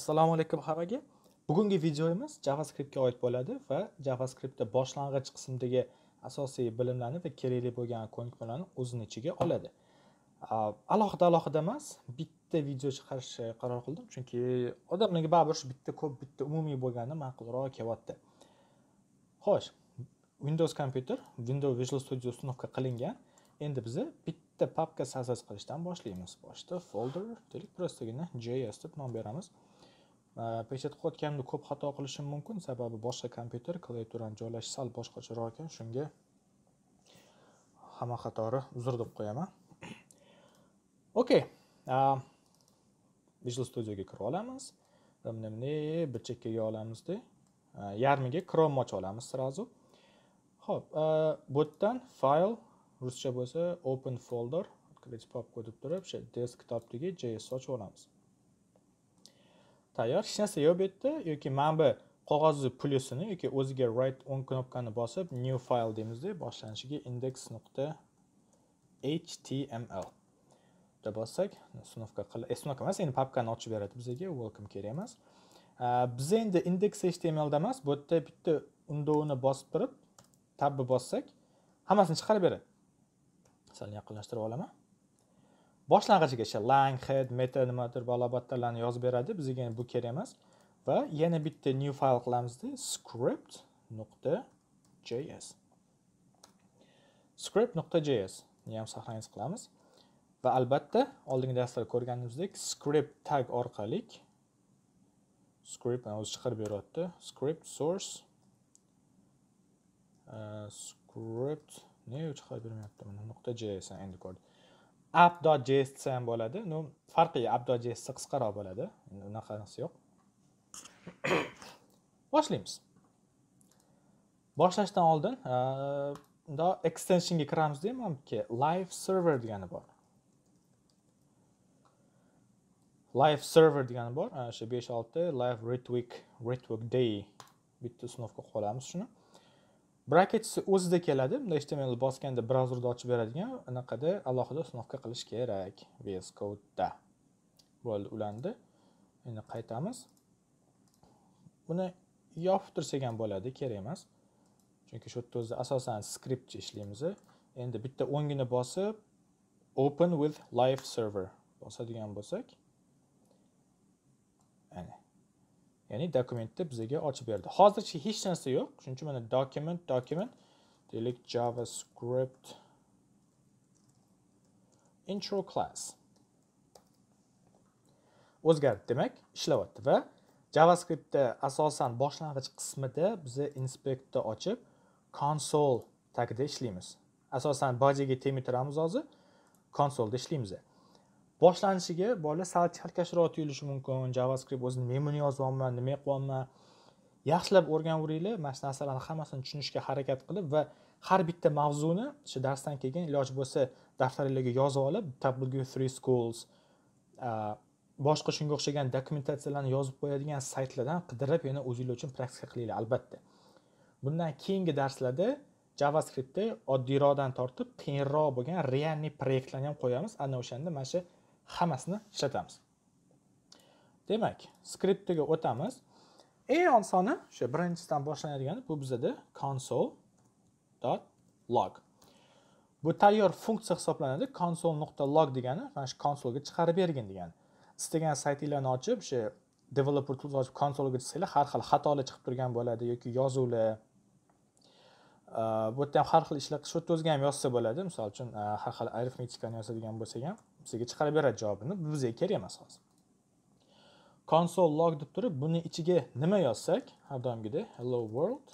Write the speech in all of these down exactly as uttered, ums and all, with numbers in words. Assalomu alaykum hammaga. Bugungi videomiz JavaScriptga oid bo'ladi va JavaScriptda boshlang'ich qismdagi asosiy bilimlarni va kerakli bo'lgan ko'nikmalarni o'zining ichiga oladi. Alohida-alohida emas, bitta video chiqarishga qaror qildim, chunki odamlarga baribir shu bitta ko'p, bitta umumiy bo'lgani ma'qulroq kelyapti. Xo'sh, Windows kompyuter, Windows Visual Studio ustanovka qilingan. Endi biz bitta papka so'z qilishdan boshlaymiz. Boshda folder, delik prostagina js deb nom beramiz. Pechat qo'yotganimda ko'p xato qilishim mumkin, sababi boshqa kompyuter klaviaturani joylashi sal boshqacharoq ekan, shunga hamma xatori uzr deb qo'yaman. Okay. Visual Studio ga kirib olamiz. Nimni bir chekkaga olamiz-da. Yarmiga Chrome ochib olamiz srazu. Xo'p, bu yerdan file ruscha bo'lsa open folder deb popka deb turib, o'sha desktopdagi js ochib olamiz. Tayyor hech narsa yo'q bu yerda yoki mana bu qog'ozni plusini yoki o'ziga right o'ng knopkani bosib new file deymizda, boshlanishiga index.html deb bossak sunovka qil sunovka emas, endi papkani ochib beradi bizga, welcome kerak emas. Biz endi index.html da emas, bu yerda bitta undovni bosib turib tabni bossak hammasini chiqarib beradi. Sal yaqinlashtirib olaman. Boshlang'ichigacha lang, head, meta nimadir balobatlarni yozib beradi. Bizga bu kerak emas va yana bitta new file qilamizda script.js. script.js ni ham saqlanib qilamiz va albatta oldingi darslarda ko'rganimizdek script tag orqali script o'zi chiqarib beradi. Script source script ne chiqarib bermayapti mana .js endi ko'rdik. app.js desa ham bo'ladi. No, farqi app.js qisqaroq bo'ladi. Endi unaqasi yo'q. Boshlaymiz. Boshlashdan oldin, unda extension ga kiramiz deymamki, live server degani bor. Live server degani bor. O'sha besh olti ta live retweet, retweet day bitta sunovga qo'yamiz shuni. Bracketsi o'zida keladi. Bunda H T M L bosganda brauzerda ochib beradigan anaqada alohida sunovka qilish kerak V S Code da. Bo'ldi, ulandi. Endi qaytamiz. Buni yoptirsak ham bo'ladi, kerak emas. Chunki shu yerda o'zi asosan skriptcha ishlaymiz. Endi bitta o'ngini bosib open with live server bosadigan bo'lsak, ana ya'ni dokumentni bizga ochib berdi. Hozircha hech narsa yo'q. Shuncha mana document, document deylik JavaScript intro class. O'zgardi demak, ishlayapti va JavaScriptda asosan boshlang'ich qismida biz inspectni ochib console tagida ishlaymiz. Asosan bodyga temitiramiz hozir, console'da ishlaymiz. Boshlanishiga bola sal chalkashroq tuyulishi mumkin. JavaScript o'zini men buni yozyapman, nima qilyapman. Yaxshilab o'rganaveringlar, mana shu narsalarni hammasini tushunishga harakat qilib va har bitta mavzuni shu darsdan keyin iloji bo'lsa daftaringizga yozib olib, W three schools boshqa shunga o'xshagan dokumentatsiyalarni yozib qo'yadigan saytlardan qidirib yana o'zingizlar uchun praktika qilinglar albatta. Bundan keyingi darslarda JavaScriptda oddiyroqdan tortib qiyinroq bo'lgan realniy proyektlarni ham qo'yamiz. Ana o'shanda mana shu hammasini ishlatamiz. Demak, skriptiga o'tamiz. Eng osoni o'sha birinchisidan boshlanadigan bu bizda console.log. Bu tayyor funksiya hisoblanadi. console.log degani mana shu konsolga chiqarib bergin degani. Istagan saytinglarni ochib, o'sha developer tools ochib konsolga chiqsanglar, har xil xatolar chiqib turgan bo'ladi yoki yozuvlar. Bu yerda ham har xil ishlar shu o'ziga ham yozsa bo'ladi. Masalan, uchun har xil arifmetikani yozadigan bo'lsak ham bizga chiqarib beradi javobini. Bu bizga kerak emas hozir. Console log deb turib, buni ichiga nima yozsak, har doimgidek hello world.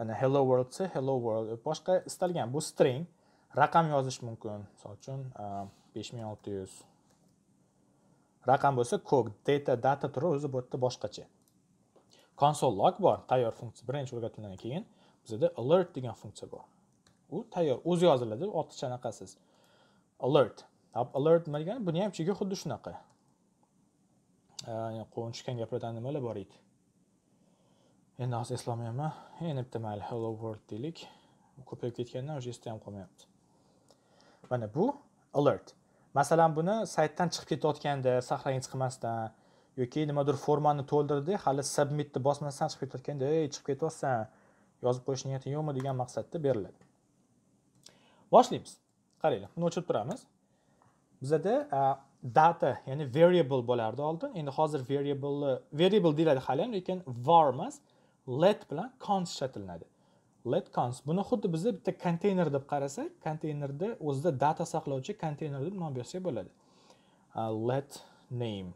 Ana hello world se hello world. Boshqa istalgan bu string raqam yozish mumkin. Masalan, uchun besh ming olti yuz. Raqam bo'lsa ko'k, data data turi o'zi bu yerda boshqacha. Console log bor, tayyor funksiya. Birinchi o'rgatilganidan keyin bizda alert degan funksiya bor. U tayyor o'zi yoziladi, ortiqcha anaqasiz. Alert. Hop, alert nima degani? Buni ham ichiga xuddi shunaqa. Ya'ni qo'nishgan gaplardan nimalar bor edi? Endi hozir eslamayman. Endi bitta mayli hello world deylik. Ko'payib ketgandan o'sha ham qolmayapti. Mana bu alert. Masalan, buni saytdan chiqib ketayotganda, saqlanib chiqmasdan yoki nimadir formani to'ldirdi, hali submitni bosmasdan chiqib ketayotganda, "Ey, chiqib ketyapsan, yozib qo'yish niyating yo'qmi?" degan maqsadda beriladi. Boshlaymiz. Qaraylik, buni o'chirib turamiz. Bizda data, ya'ni variable bo'lardi oldin. Endi hozir variable variable deyiladi hali, lekin var emas, let bilan const ishlatilinadi. Let const. Buni xuddi bizda bitta konteyner deb qarasak, konteynerda o'zida data saqlovchi konteyner deb nom bersak bo'ladi. Let name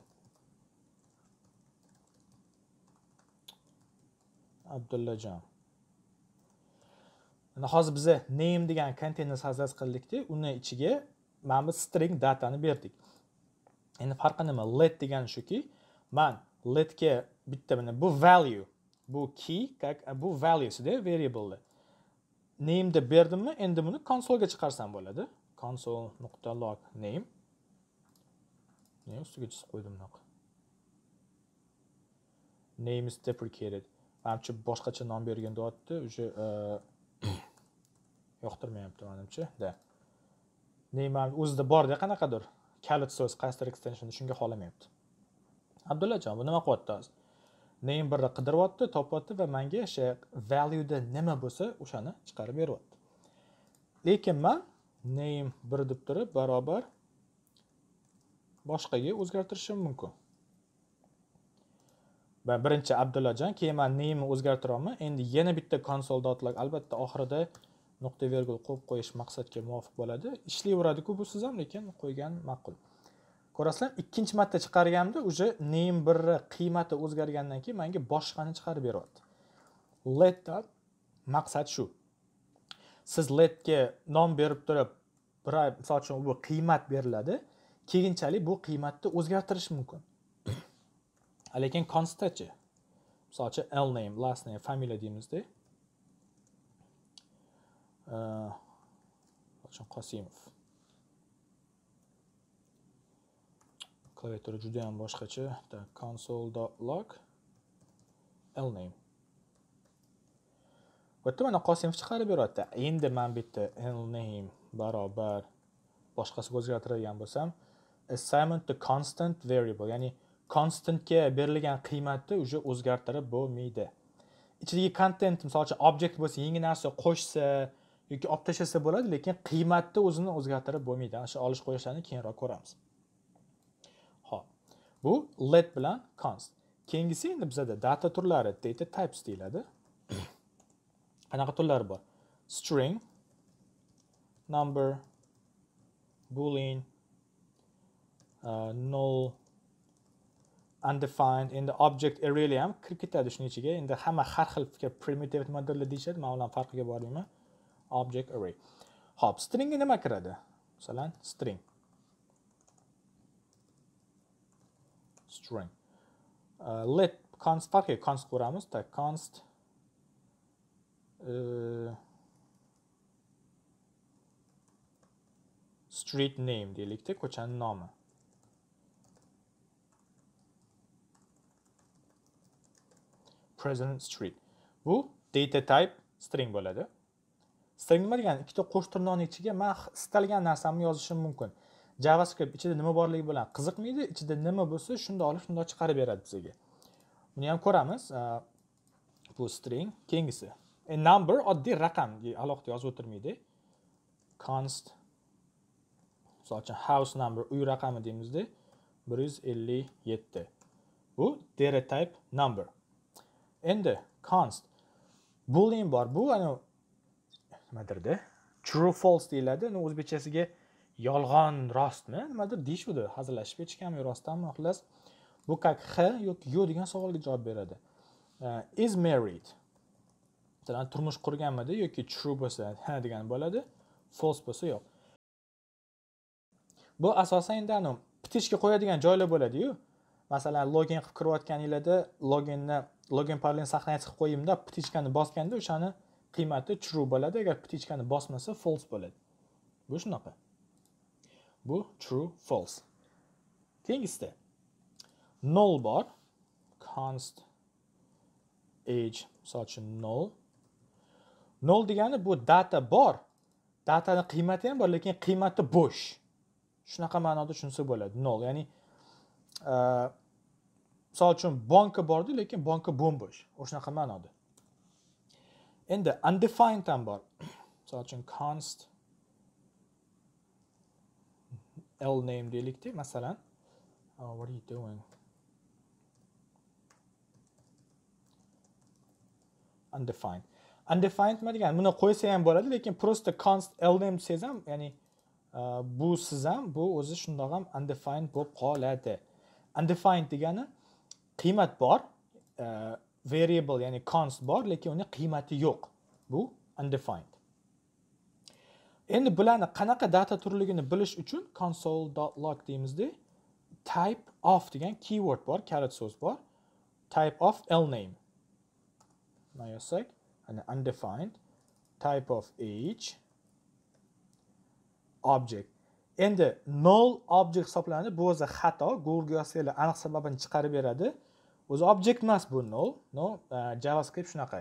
Abdullajon. Mana hozir biz name degan konteynerni sozlash qildikda, uni ichiga mana bu string datani berdik. Endi farqi nima? Let degani shuki, men letga bitta mana bu value, bu key, как bu valuesida variable name deb berdimmi, endi buni konsolga chiqarsam bo'ladi. console.log name. Nima ustiga chizib qo'ydim noq. Name is deprecated. Manimcha boshqacha nom bergan deyapti, o'sha yoqtirmayapti manimcha. Da. Neyman o'zida borda qanaqadir kalit so'z cluster extensionni shunga xolamayapti. Abdullajon, bu nima qilyapti hozir? Name birni qidiryapti, topyapti va menga o'sha value da nima bo'lsa, o'shani chiqarib beryapti. Lekin men name bir deb turib barobar boshqaga o'zgartirishim mumkin. Va birinchi Abdullajon, keyin men name ni o'zgartiraman. Endi yana bitta console.log, albatta oxirida nuqta vergul qo'yib qo'yish maqsadga muvofiq bo'ladi. Ishlayveradi-ku bu siz ham, lekin qo'ygan ma'qul. Ko'rasizlar, ikkinchi marta chiqarganimda o'sha name bir qiymati o'zgargandan keyin menga boshqani chiqarib beryapti. Let dan maqsad shu. Siz letga nom berib turib, bir misol uchun bu qiymat beriladi, keyinchalik bu qiymatni o'zgartirish mumkin. Lekin constchi, misol uchun l name, last name, familiya deymizda. Ochun Qosimov. Klaviatura juda ham boshqacha. console.log l name. Bitta mana Qosimov chiqarib beradi. Endi men bitta l name barobar boshqasiga o'zgartiradigan bo'lsam, assignment to constant variable, ya'ni constantga berilgan qiymatni o'sha o'zgartirib bo'lmaydi. Ichidagi content, masalan, object bo'lsa, yangi narsa qo'shsa yoki olib tashlasa bo'ladi, lekin qiymatni o'zini o'zgartirib bo'lmaydi. Ana shu olish qo'yishlarni keyinroq ko'ramiz. Xo'p. Bu let bilan const. Keyingisi endi bizda data turlari, data types deyiladi. Qanaqa turlari bor? String, number, boolean, uh, null, undefined. Endi object array ham kirib ketadi shuning ichiga. Endi hamma har xil fikr primitive modellar deyishadi, men ularning farqiga bormayman. Object array. Hop, stringga nima kiradi? Masalan, string. String. Uh, let const farqiga const ko'ramiz, ta const uh, street name deylikda, ko'chaning nomi. President Street. Bu data type string bo'ladi. String nima degani? Ikkita qo'shtirnoqni ichiga men istalgan narsamni yozishim mumkin. JavaScript ichida nima borligi bilan qiziqmaydi, ichida nima bo'lsa, shunda olib, shunda chiqarib beradi bizga. Buni ham ko'ramiz. Bu string, keyingisi. A number oddiy raqam, alohida yozib o'tirmaydi. Const masalan, house number, uy raqami deymizda, bir yuz ellik yetti. Bu data type number. Endi const boolean bor. Bu ana nimadirda true false deyiladi. Uni o'zbekchasiga yolg'on rostmi nimadir deyishuvdi. Hazillashib ketishganmi, rostdanmi, xolos. Bu как х yoki yo degan savolga javob beradi. Is married. Masalan, turmush qurganmidi yoki true bo'lsa ha degan bo'ladi, false bo'lsa yo'q. Bu asosan endi ana pitishga qo'yadigan joylar bo'ladi-yu. Masalan, login qilib kirayotganingizda loginni login parolini saqlanib chiqib qo'yimda, ptichkani bosganda o'shani qiymati true bo'ladi, agar ptichkani bosmasa false bo'ladi. Bu shunaqa. Bu true false. Keyingisida null bor. Const age sochun null. Null degani bu data bor. Dataning qiymati ham bor, lekin qiymati bo'sh. shunaqa ma'noda tushunsa bo'ladi. Nol, ya'ni misol uchun banka bordi, lekin banka bo'mbo'sh. O'shanaqa ma'noda. Endi undefined ham bor. Misol uchun const l name deylikda, masalan, oh, what are you doing? Undefined. Undefined mi degan, buni qo'ysa ham bo'ladi, lekin prosta const l name desiz ham, ya'ni bu siz ham, bu o'zi shundoq ham undefined bo'lib qoladi. Undefined degani qiymat bor, variable ya'ni const bor, lekin uning qiymati yo'q. Bu undefined. Endi bularni qanaqa data turligini bilish uchun console.log deymizda type of degan keyword bor, kalit so'z bor. Type of l name. Mana yozsak, ana undefined type of age object. Endi null object hisoblanadi. Bu o'zi xato. Google yozsanglar aniq sababini chiqarib beradi. O'zi object emas bu null. No, uh, JavaScript shunaqa.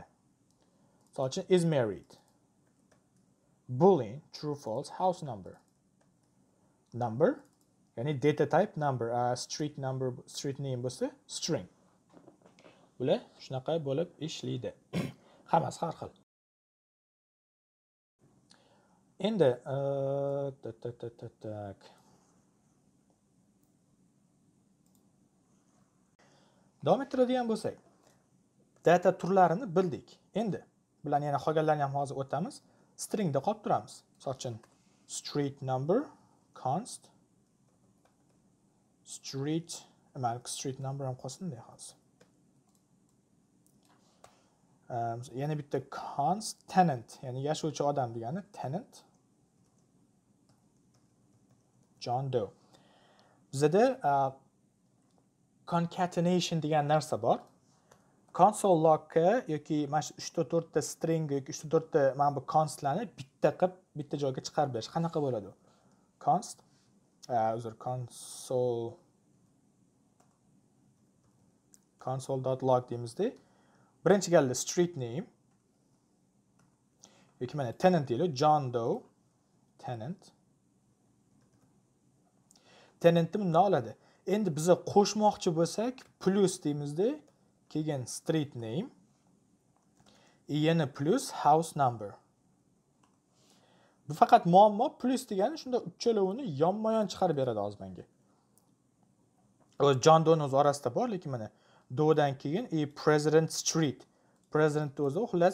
Sochi is married. Boolean true false house number. Number ya'ni data type number, uh, street number, street name bo'lsa string. Bular shunaqa bo'lib ishlaydi. Hammasi har xil. Endi tak tak tak tak tak. Davom ettiradigan bo'lsak, data turlarini bildik. Endi bularni yana qolganlarini ham hozir o'tamiz. Stringda qolib turamiz. Masalan, street number const street, mana street number ham qolsin-da hozir. Um, yana bitta const tenant, ya'ni yashovchi odam degani tenant John Doe. Bizda uh, concatenation degan narsa bor. Console.log ga yoki mana shu uch ta to'rt ta string yoki uch ta to'rt ta mana bu constlarni bitta qilib bitta joyga chiqarib berish qanaqa bo'ladi? Const uh, uzr, console console.log deymizda birinchi galda street name yoki mana tenant deylik, John Doe tenant. Tenantni bundan oladi. Endi biz qo'shmoqchi bo'lsak, plus deymizda, keyin street name, yana plus house number. Bu faqat muammo plus degani shunda uchalovini yonma-yon chiqarib beradi hozir menga. John Doe o'z orasida bor, lekin mana Do'dan keyin e President Street. President o'zi xullas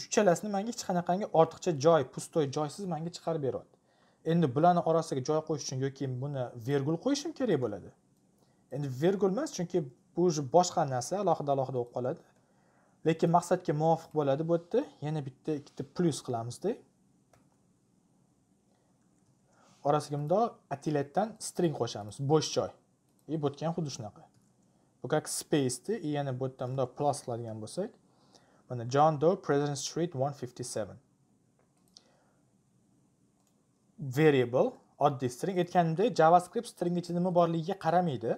uchalasini menga hech qanaqangi ortiqcha joy, pustoy, joysiz menga chiqarib beradi. Endi bularning orasiga joy qo'yish uchun yoki buni vergul qo'yishim kerak bo'ladi. Endi vergul emas, chunki bu boshqa narsa, alohida-alohida bo'lib qoladi. Lekin maqsadga muvofiq bo'ladi bu yerda. Yana bitta ikkita plus qilamizda. Orasiga bundoq atilatdan string qo'shamiz, bo'sh joy. E bu yerga ham xuddi shunaqa. Bu как space'ti. E yana bu yerda bundoq plus qiladigan bo'lsak, mana John Doe President Street bir yuz ellik yetti. Variable oddiy string aytganimdek, JavaScript string ichida nima borligiga qaramaydi.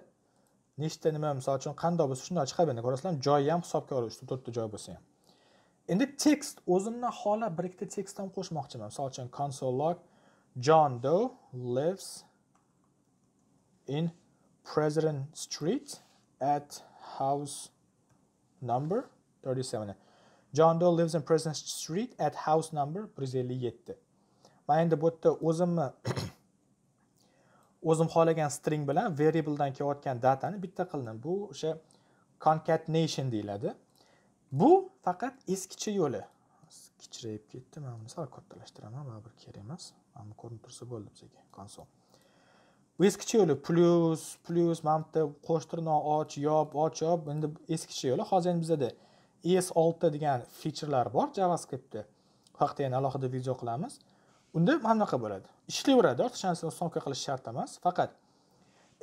Nechta nima, misol uchun qandoq bo'lsa shundoq chiqarib beradi. Ko'rasizlar, joyi ham hisobga oladi, uch ta to'rt ta joy bo'lsa ham. Endi text o'zimdan xola bir ikkita text ham qo'shmoqchiman. Misol uchun console.log John Doe lives in President Street at house number thirty-seven. John Doe lives in President Street at house number bir yuz ellik yetti. Men endi bu yerda o'zimni o'zim xohlagan string bilan variabledan kelayotgan datani bitta qildim. Bu o'sha concatenation deyiladi. Bu faqat eskicha yo'li. Kichirayib ketdi. Men buni sal kattalashtiraman, mana bir kerak emas. Mana bu ko'rinib tursa bo'ldi bizga konsol. Eskicha yo'li plus plus mana bitta qo'shtirnoq och yop och yop, endi eskicha yo'li. Hozir bizda E S olti degan featurelar bor JavaScriptda. Bu haqda yana alohida video qilamiz. Unda mana bunaqa bo'ladi. Ishlayveradi, ortiqcha narsa somka qilish shart emas. Faqat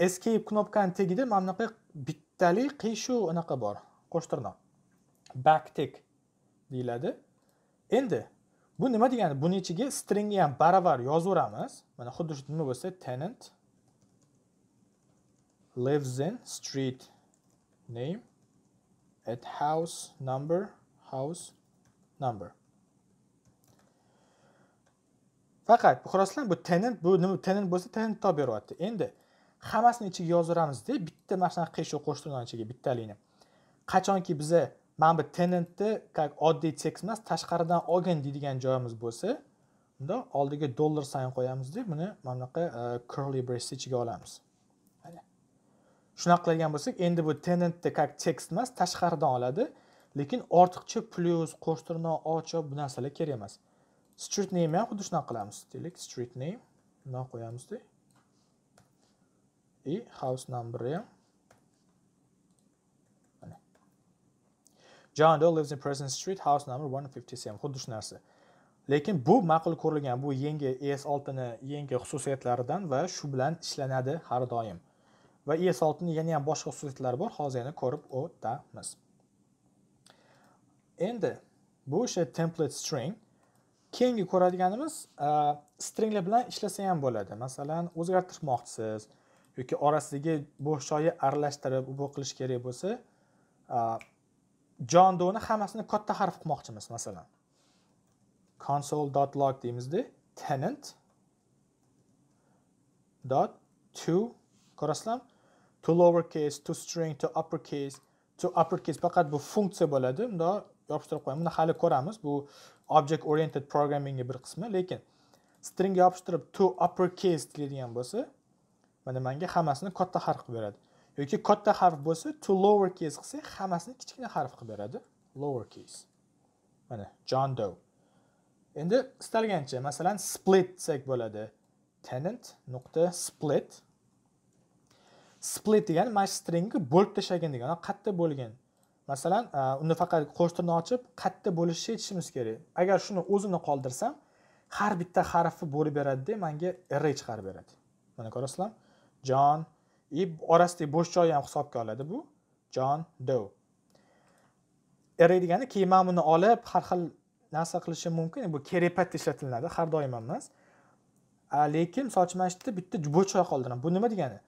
escape knopkani tagida mana bunaqa bittali qiyshuv anaqa bor, qo'shtirnoq. Backtick deyiladi. Endi bu nima degani? Buni ichiga stringni ham baravar yozaveramiz. Mana xuddi shu nima bo'lsa tenant lives in street name at house number house number. Fakat bu kuraslan bu tenant bu nima tenant bo'lsa tenant topib beryapti. Endi hammasini ichiga yoziramiz-da, bitta narsani qishiq qo'shtirgan ichiga bittaligini. Qachonki biza mana bu tenantni как oddiy tekst emas, tashqaridan olgan deydigan joyimiz bo'lsa, unda oldiga dollar sign qo'yamiz-da, buni mana bunaqa curly brace ichiga olamiz. Mana. Shunaqa qilgan bo'lsak, endi bu tenantni как tekst emas, tashqaridan oladi, lekin ortiqcha plus, qo'shtirnoq, ochib bu narsalar kerak emas. Street name ham xuddi shunaqa qilamiz. Demak, street name nima qo'yamiz-da? I house number ham. Mana. John Doe lives in President Street, house number bir yuz ellik yedi. Xuddi shu narsa. Lekin bu ma'qul ko'rilgan, bu yangi E S olti ni yangi xususiyatlaridan va shu bilan ishlanadi har doim. Va E S olti ni yana ham boshqa xususiyatlari bor, hozir yana ko'rib o'tamiz. Endi bu o'sha template string. Keyingi ko'radiganimiz stringlar bilan ishlasa ham bo'ladi. Masalan, o'zgartirmoqchisiz yoki orasidagi bo'sh joyni aralashtirib u bo'qilish kerak bo'lsa, John Doe'ni hammasini katta harf qilmoqchimiz, masalan. console.log deymizda tenant dot to ko'rasizlar, to lowercase, to string, to uppercase, to uppercase faqat bu funksiya bo'ladi. Bunda yopishtirib qo'yamiz. Buni hali ko'ramiz. Bu object oriented programming bir qismi, lekin string yopishtirib to uppercase deydigan bo'lsa, mana menga hammasini katta harf qilib beradi. Yoki katta harf bo'lsa, to lowercase qilsak, hammasini kichkina harf qilib beradi, lowercase. Mana John Doe. Endi istalgancha, masalan, split desak bo'ladi. Tenant nuqta split. Split degani mana stringni bo'lib tashlagan degani, qatta bo'lgan. Masalan, unda faqat qo'shtirni ochib, qatta bo'lishni aytishimiz kerak. Agar shuni o'zini qoldirsam, har bitta harfi bo'lib beradi-da, menga array chiqarib beradi. Mana ko'rasizlar, John i orasidagi bo'sh joyi ham hisobga oladi bu. John Doe. Array degani keyin men buni olib har xil narsa qilishim mumkin. Bu kerakpat ishlatiladi, har doim emas. Lekin sochmashda bitta bo'sh joy qoldiram. Bu nima degani?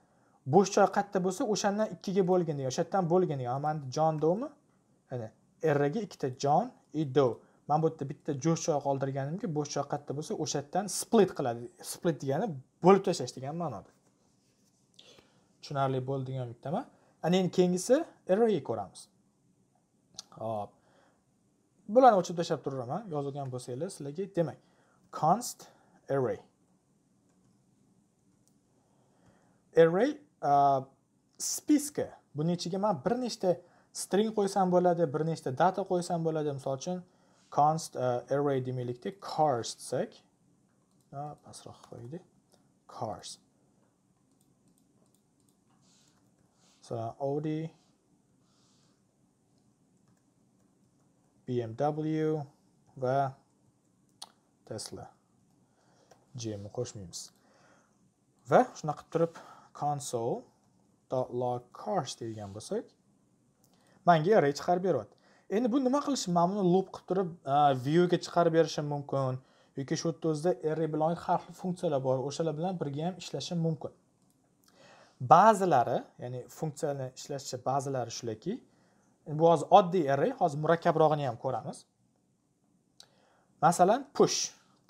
Bo'sh joy qatta bo'lsa, o'shandan ikkiga bo'lgan degan, o'shandan bo'lgan degan. Mana John Doe'mi? Ya'ni R ga ikkita John i Doe. Men bu yerda bitta bo'sh joy qoldirganimki, bo'sh joy qatta bo'lsa, o'shandan split qiladi. Split degani bo'lib tashlash degan ma'noda. Tushunarli bo'ldi degan umiddaman. Ana endi keyingisi arrayni ko'ramiz. Xo'p. Bularni o'chirib tashlab turaman. Yozilgan bo'lsanglar, sizlarga demak, const array. Array Uh, spiska. Buning ichiga men bir nechta string qo'ysam bo'ladi, bir nechta data qo'ysam bo'ladi. Misol uchun const uh, array demaylikda, cars desak, ha, pastroq qo'ydik. Cars. So, Audi, B M W va Tesla. G M ni qo'shmaymiz. Va shunaqa turib console.log cars degan bo'lsak, menga array chiqarib beradi. Endi bu nima qilishim? Men buni loop qilib turib view ga chiqarib berishim mumkin yoki shu yerda o'zida array bilan har xil funksiyalar bor, o'shalar bilan birga ham ishlashim mumkin. Ba'zilari, ya'ni funksiyani ishlashchi ba'zilari shulaki, bu hozir oddiy array, hozir murakkabroqini ham ko'ramiz. Masalan, push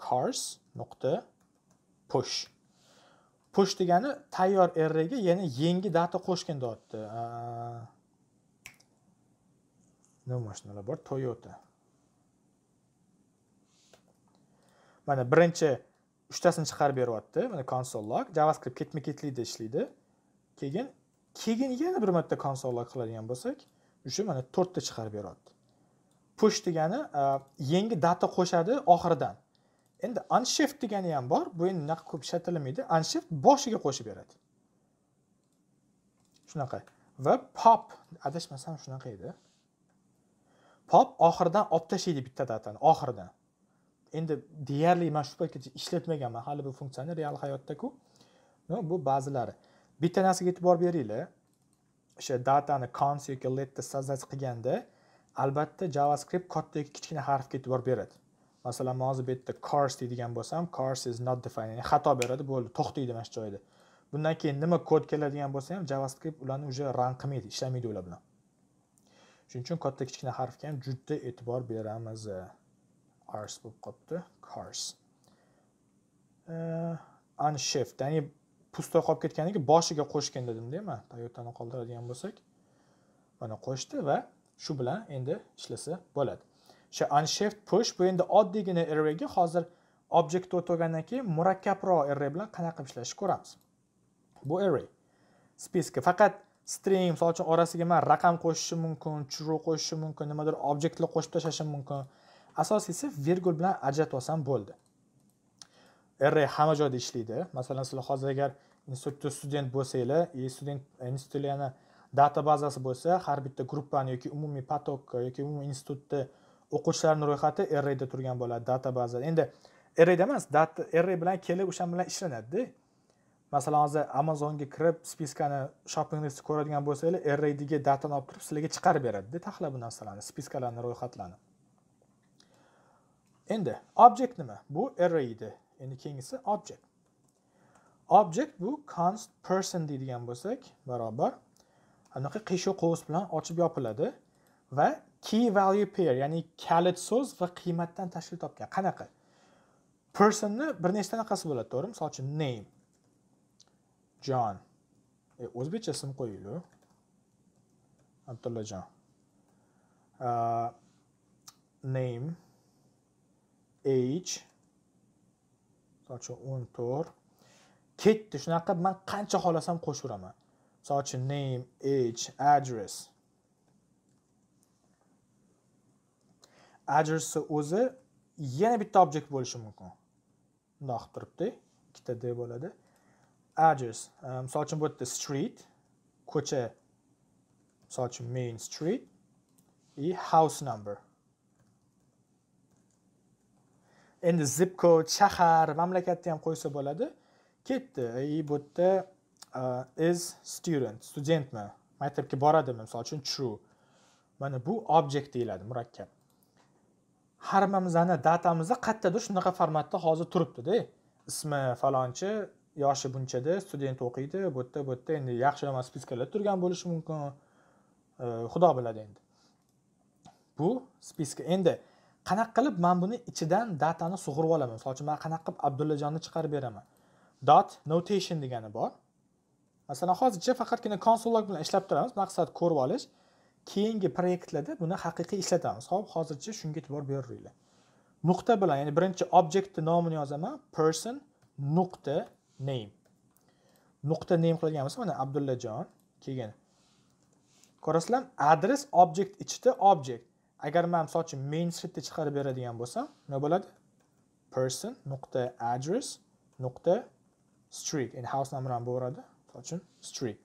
cars nuqta push. Push degani tayyor arrayga yana yangi data qo'shgan deyapti. Nima mashinalar bor? Toyota. Mana birinchi uchtasini chiqarib beryapti. Mana console.log JavaScript ketma-ketlikda ishlaydi. Keyin keyin yana bir marta console.log qiladigan bo'lsak, o'sha mana to'rtta chiqarib beryapti. Push degani yangi data qo'shadi oxiridan. Endi unshift degani ham bor. Bu endi naq ko'p ishlatilmaydi. Unshift boshiga qo'shib beradi. Shunaqa. Va pop, adashmasam shunaqa edi. Pop oxiridan olib tashlaydi bitta datani, oxiridan. Endi deyarli men shu paketni ishlatmaganman hali bu funksiyani real hayotda-ku. Bu ba'zilari. Bitta narsaga e'tibor beringlar. O'sha datani cons yoki letda sozdats qilganda, albatta JavaScript katta yoki kichkina harfga e'tibor beradi. Masalan, men hozir bu yerda cars deydigan bo'lsam, cars is not defined, ya'ni xato beradi, bo'ldi, to'xtaydi mana shu joyda. Bundan keyin nima kod keladigan bo'lsa ham JavaScript ularni o'sha run qilmaydi, ishlamaydi ular bilan. Shuning uchun katta kichkina harfga ham juda e'tibor beramiz. Ars bo'lib qopti, cars. unshift, ya'ni pusta qolib ketganiga boshiga qo'shgan dedim-da men. Toyotani qoldiradigan bo'lsak, mana qo'shdi va shu bilan endi ishlasa bo'ladi. O'sha unshift push bu endi oddiygina arrayga hozir objektni o'tgandan keyin murakkabroq array bilan qanaqa ishlashni ko'ramiz. Bu array space'ga faqat string misol uchun orasiga men raqam qo'shishim mumkin, churuv qo'shishim mumkin, nimadir objektni qo'shib tashlashim mumkin. Asosiysi virgul bilan ajratib olsam bo'ldi. Array hamma joyda ishlaydi. Masalan, sizlar hozir agar institutda student bo'lsanglar, e student institutining data bazasi bo'lsa, har bitta gruppani yoki umumiy patok yoki umumiy institutda o'quvchilarning ro'yxati arrayda turgan bo'ladi, data bazada. Endi arrayda emas, data array bilan kelib o'sha bilan ishlanadi-da. Masalan, hozir Amazonga kirib, spiskani shopping listni ko'radigan bo'lsanglar, arraydagi datani olib turib sizlarga chiqarib beradi-da tahlab bu narsalarni, spiskalarning ro'yxatlarini. Endi object nima? Bu array edi. Endi keyingisi object. Object bu const person deydigan bo'lsak, barobar anaqa qishiq qovus bilan ochib yopiladi va key value pair, ya'ni kalit so'z va qiymatdan tashkil topgan. Qanaqa? Personni bir nechta anaqasi bo'ladi, to'g'rimi? Misol uchun name John. E, O'zbekchasini qo'yinglar. Abdullajon. Uh, name age Sochi o'n to'rt. Ketdi. Shunaqa men qancha xolasam qo'shveraman. Sochi name, age, address. Address o'zi yana bitta objekt bo'lishi mumkin. Bunday qilib turibdi. Ikkita D bo'ladi. Address. Sochi bu yerda street, ko'cha. Sochi main street va house number. Endi zip code, shahar, mamlakatni ham qo'ysa bo'ladi. Ketdi. E bu yerda is student, studentmi? Maktabga boradimi? Misol uchun true. Mana bu object deyiladi, murakkab. Har birimizni datamizda qayerdadir shunaqa formatda hozir turibdi-da. Ismi falonchi, yoshi bunchada, student o'qiydi. Bu yerda bu yerda endi yaxshilama spiskalar turgan bo'lishi mumkin. Xudo biladi endi. Bu spiska endi qanaqa qilib men buni ichidan datani sug'urib olaman. Masalan, men qanaqa qilib Abdullajonni chiqarib beraman. Dot notation degani bor. Masalan, hozircha faqatgina console log bilan ishlab turamiz, maqsad ko'rib olish. Keyingi proyektlarda buni haqiqiy ishlatamiz. Xo'p, hozircha shunga e'tibor beringlar. Nuqta bilan, ya'ni birinchi objektning nomini yozaman, person nuqta name. Nuqta name qilgan bo'lsa, mana Abdullajon, keyin ko'rasizlar, address object ichida object. Agar men misol uchun main streetni chiqarib beradigan bo'lsam, nima bo'ladi? Person nuqta address nuqta street. Endi house number ham bo'ladi. Misol uchun street.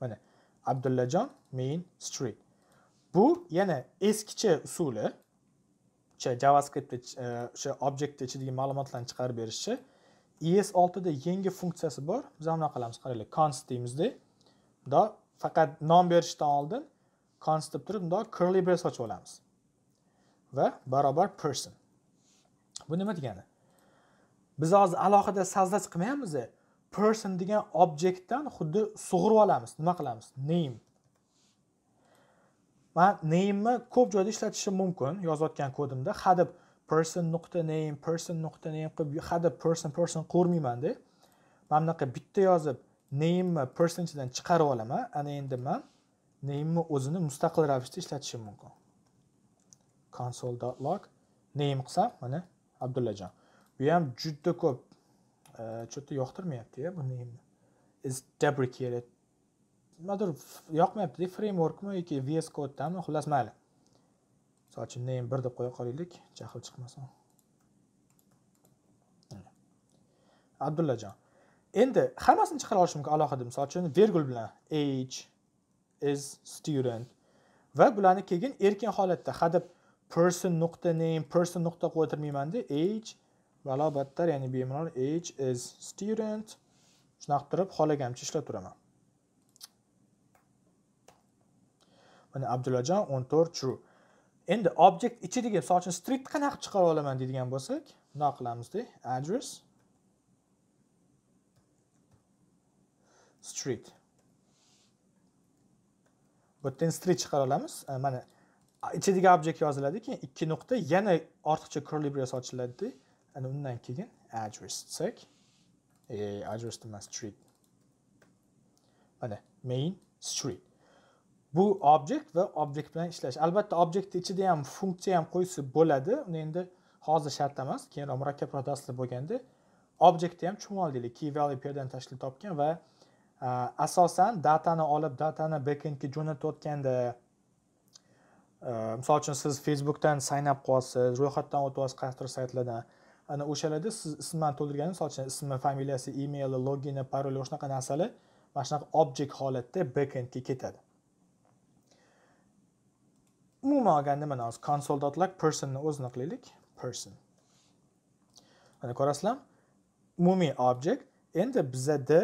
Mana Abdullajon main street. Bu yana eskicha usuli. O'sha JavaScriptda o'sha objektning ichidagi ma'lumotlarni chiqarib berishchi. E S olti da yangi funksiyasi bor. Biz ham nima qilamiz? Qaranglar, const deymizda. Bunda faqat nom berishdan oldin const deb turib, bundoq curly brace ochib olamiz. Va barobar person. Bu nima degani? Biz hozir alohida sazda qilmaymiz. Person degan objektdan xuddi sug'urib olamiz. Nima qilamiz? Name. Men name'ni ko'p joyda ishlatishim mumkin yozayotgan kodimda. Hadeb person.name, person.name qilib, hadeb person person qo'rmayman-da. Men bunaqa bitta yozib, name'ni person ichidan chiqarib olaman. Ana endi men name'ni o'zini mustaqil ravishda ishlatishim mumkin. Console.log name qilsam, mana Abdullajon. Bu ham juda ko'p cho'tta yoqtirmayapti-ya bu name'ni. Is deprecated. Nimadir yoqmayapti-da, frameworkmi yoki V S Code dami, xullas mayli. Misol uchun name bir deb qo'ya qolaylik, jahl chiqmasin. Abdullajon. Endi hammasini chiqara olishim mumkin alohida, misol uchun virgul bilan age is student va bularni keyin erkin holatda hadeb person nuqta name person nuqta qo'yib o'tirmayman-da, age balobattar, ya'ni bemalol age is student shunaqa turib xolagamcha ishlatiraman. Mana Abdullajon o'n to'rt true. Endi object ichidagi misol uchun street qanaqa chiqarib olaman deydigan bo'lsak, bunday qilamiz-da, address street. Button street chiqara olamiz. Mana ichidagi objekt yoziladi, keyin ikki nuqta yana ortiqcha curly brace ochiladi-da. Ana undan keyin address'sek e, address demez, street. Hani main street. Bu object ve object bilan ishlash. Albatta object ichida ham funksiya ham qo'ysa bo'ladi. Uni endi hozir shart emas, keyinroq murakkabroq darslar bo'lganda objectni ham tushunoldik. Key value pairdan tashkil topgan va asosan datani olib, datani backendga jo'natayotganda misol uchun siz Facebookdan sign up qilasiz, ro'yxatdan o'tasiz qaysidir saytlardan. Ana o'shalarda siz ismini to'ldirgan, misol uchun ismi, familiyasi, emaili, logini, paroli, o'shanaqa narsalar mana shunaqa object holatda backendga ketadi. Umuman olganda mana hozir console.log personni o'zini qilaylik, person. Mana ko'rasizlar, umumiy object. Endi bizda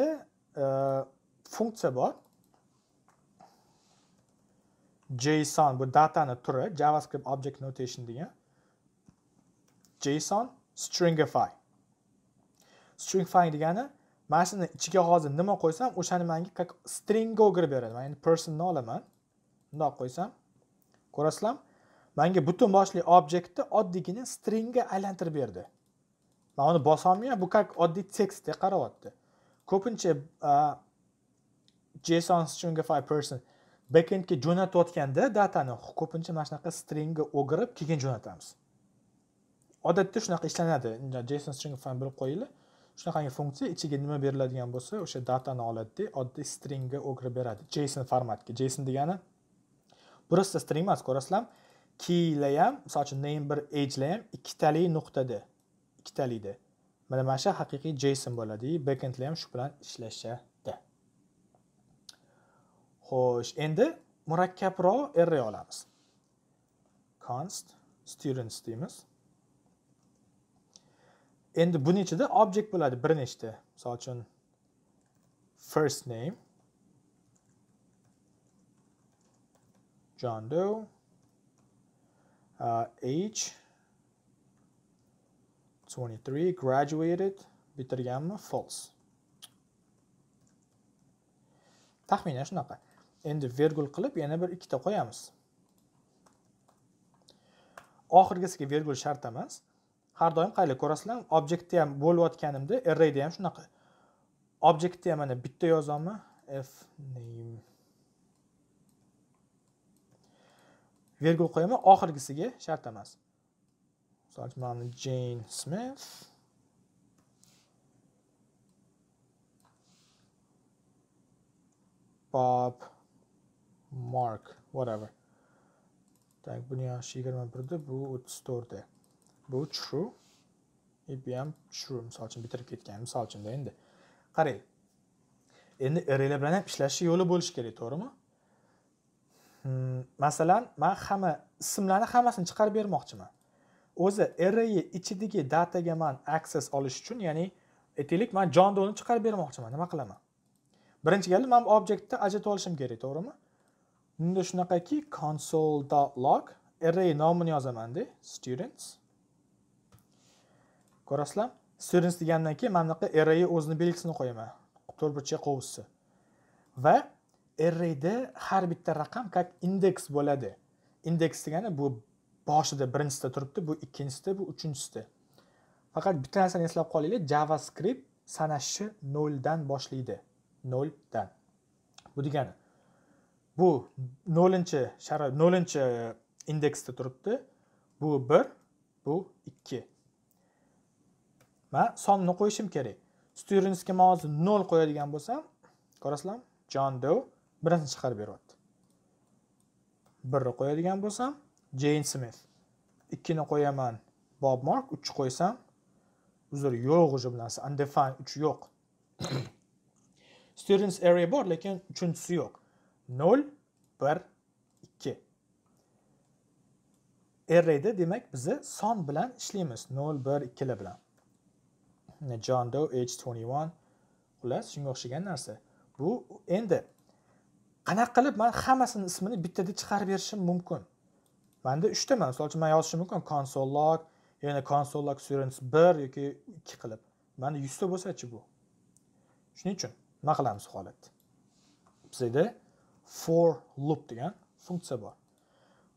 funksiya bor. JSON, bu datani turi, JavaScript Object Notation degan. JSON Stringify. Stringify degani mana shuni ichiga hozir nima qo'ysam, o'shani menga stringga o'girib beradi. Men endi personni olaman. Bundoq qo'ysam, ko'rasizlar, menga butun boshli objektni oddiygina stringga aylantirib berdi. Men uni bosa olmayman, bu qanday oddiy tekstga qarayapti. Ko'pincha JSON Stringify person backendga jo'natayotganda datani ko'pincha mana shunaqa stringga o'girib keyin jo'natamiz. Odatda shunaqa ishlanadi. JSON Stringify bilib qo'yinglar. Shunaqangi funksiya ichiga nima beriladigan bo'lsa, o'sha datani oladi, oddiy stringga o'girib beradi. JSON formatga. JSON degani birisi string emas, ko'rasizlar, keylar ham, masalan, name bir, age'lar ham ikkitali nuqtada, ikkitalikda. Mana mana shu haqiqiy JSON bo'ladi. Backendlar ham shu bilan ishlashadi. Xo'sh, endi murakkabroq array olamiz. Const students deymiz. Endi buning ichida object bo'ladi bir nechta. Misol uchun first name John Doe, uh, age twenty-three, graduated, bitirganmi? False. Taxminan shunaqa. Endi vergul qilib yana bir ikkita qo'yamiz. Oxirgisiga vergul shart emas. Har doim qayla ko'rasizlar, objektni ham bo'layotganimda arrayda ham shunaqa. Objektni ham mana bitta yozaman, f name. Vergul qo'yaman, oxirgisiga shart emas. Masalan, mana Jane Smith Bob Mark, whatever. Tak, buni yaxshi yigirma birda, bu o'ttiz to'rtda. Bu true. E B M true. Misol uchun bitirib ketgan. Misol uchun da endi. Qarang. Endi arraylar bilan ham ishlash yo'li bo'lish kerak, to'g'rimi? Masalan, men hamma ismlarni hammasini chiqarib bermoqchiman. O'zi array ichidagi dataga men access olish uchun, ya'ni aytaylik, men John Doe'ni chiqarib bermoqchiman. Nima qilaman? Birinchi galda men bu obyektni ajrata olishim kerak, to'g'rimi? Bunda shunaqaki console.log array nomini yozaman-da, students. Ko'rasizlar, students degandan keyin men bunaqa array o'zini belgisini qo'yaman. To'rt burchak qovussi. Va arrayda har bitta raqam qanday indeks bo'ladi. Indeks degani bu boshida birinchisida turibdi, bu ikkinchisida, bu uchinchisida. Faqat bitta narsani eslab qolinglar, JavaScript sanashni nol dan boshlaydi. noldan. Bu degani bu nolunchi sharat nolunchi indeksda turibdi. Bu bir, bu ikki. Men sonni qo'yishim kerak. Studentsga men hozir nol qo'yadigan bo'lsam, ko'rasizlar, John Doe birinchi chiqarib beryapti. birni qo'yadigan bo'lsam, Jane Smith. ikkini qo'yaman, Bob Mark. uchni qo'ysam, uzr, yo'q, o'sha bilansa undefined uch yo'q. Students array bor, lekin uchinchisi yo'q. nol, bir, ikki. Arrayda demak biz son bilan ishlaymiz. nol, bir, ikki lar bilan. John Doe, age twenty-one. Xullas, shunga o'xshagan narsa. Bu endi qanaqa qilib men hammasini ismini bittada chiqarib berishim mumkin. Menda uchta man, misol uchun men yozishim mumkin console.log, yana console.log students bir yoki ikki qilib. Menda yuzta bo'lsa-chi bu. Shuning uchun nima qilamiz holat? Bizda for loop degan funksiya bor.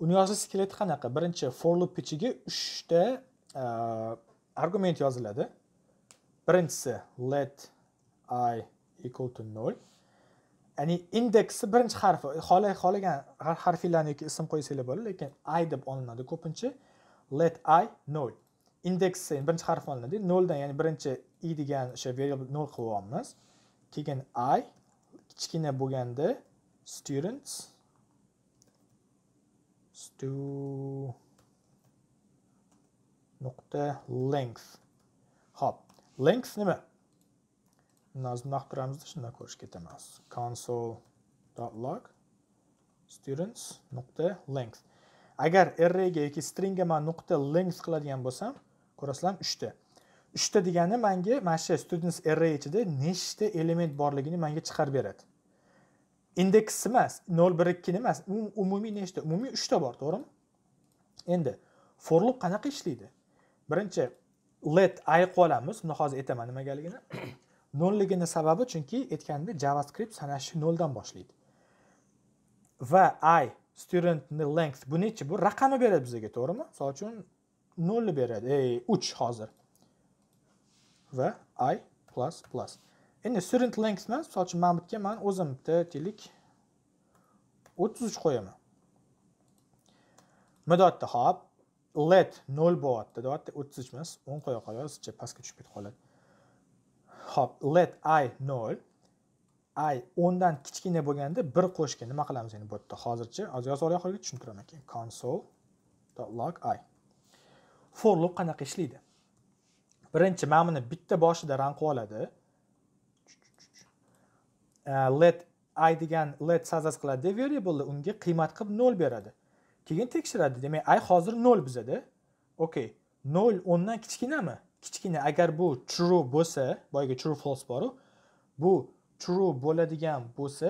Uni yozish skeleti qanaqa? Birinchi for loop ichiga uchta argument yoziladi. birinchisi let I equal to nol. Ya'ni indeksi birinchi harfi, xohlay xohlagan harflarni yoki ism qo'ysanglar bo'ladi, lekin I deb olinadi ko'pincha. Let I nol. Indeksi birinchi harf olinadi. nol dan, ya'ni birinchi i degan o'sha variable nol qilyapmiz. Keyin I kichkina bo'lganda students stu nuqta length. Xo'p, length nima? Nazmini axtaramizda shundan ko'rish ketamiz. console.log students nuqta length. Agar array ga yoki stringga men nuqta length qiladigan bo'lsam, ko'rasizlar uchta. uchta degani menga mana shu students array ichida nechta element borligini menga chiqarib beradi. Indeks emas, nol bir ikki emas, umumiy nechta? Umumiy uchta bor, to'g'rimi? Endi for loop qanaqa ishlaydi? Birinchi let i qolamiz. Buni hozir aytaman nimagaligini. Nolligini sababi chunki aytganimda JavaScript sanashi noldan boshlaydi. Va I studentni length bu nechi? Bu raqamni beradi bizga, to'g'rimi? Misol uchun nolni beradi. Ey, uch hozir. Va I plus plus. Endi student length emas, misol uchun men bitga men o'zim bitta tilik o'ttiz uch qo'yaman. Muddati hop, let nol bo'lyapti, deyapti o'ttiz uch emas, o'n qo'ya qolamiz, sizcha pastga tushib ketib qoladi. Hop, let I nol. I o'n dan kichkina bo'lganda bir qo'shgan nima qilamiz endi bu yerda? Hozircha yozib olay oxiriga tushuntiraman ekan. console.log i. For loop qanaqa ishlaydi? Birinchi men buni bitta boshida run qilib oladi. Let i degan let sazasi qiladi variable, unga qiymat qilib nol beradi. Keyin tekshiradi. Demak, i hozir nol bizada. Okay, nol o'n dan kichkinami? Kichkina. Agar bu true bo'lsa, boyga true false boru, bu true bo'ladigan bo'lsa,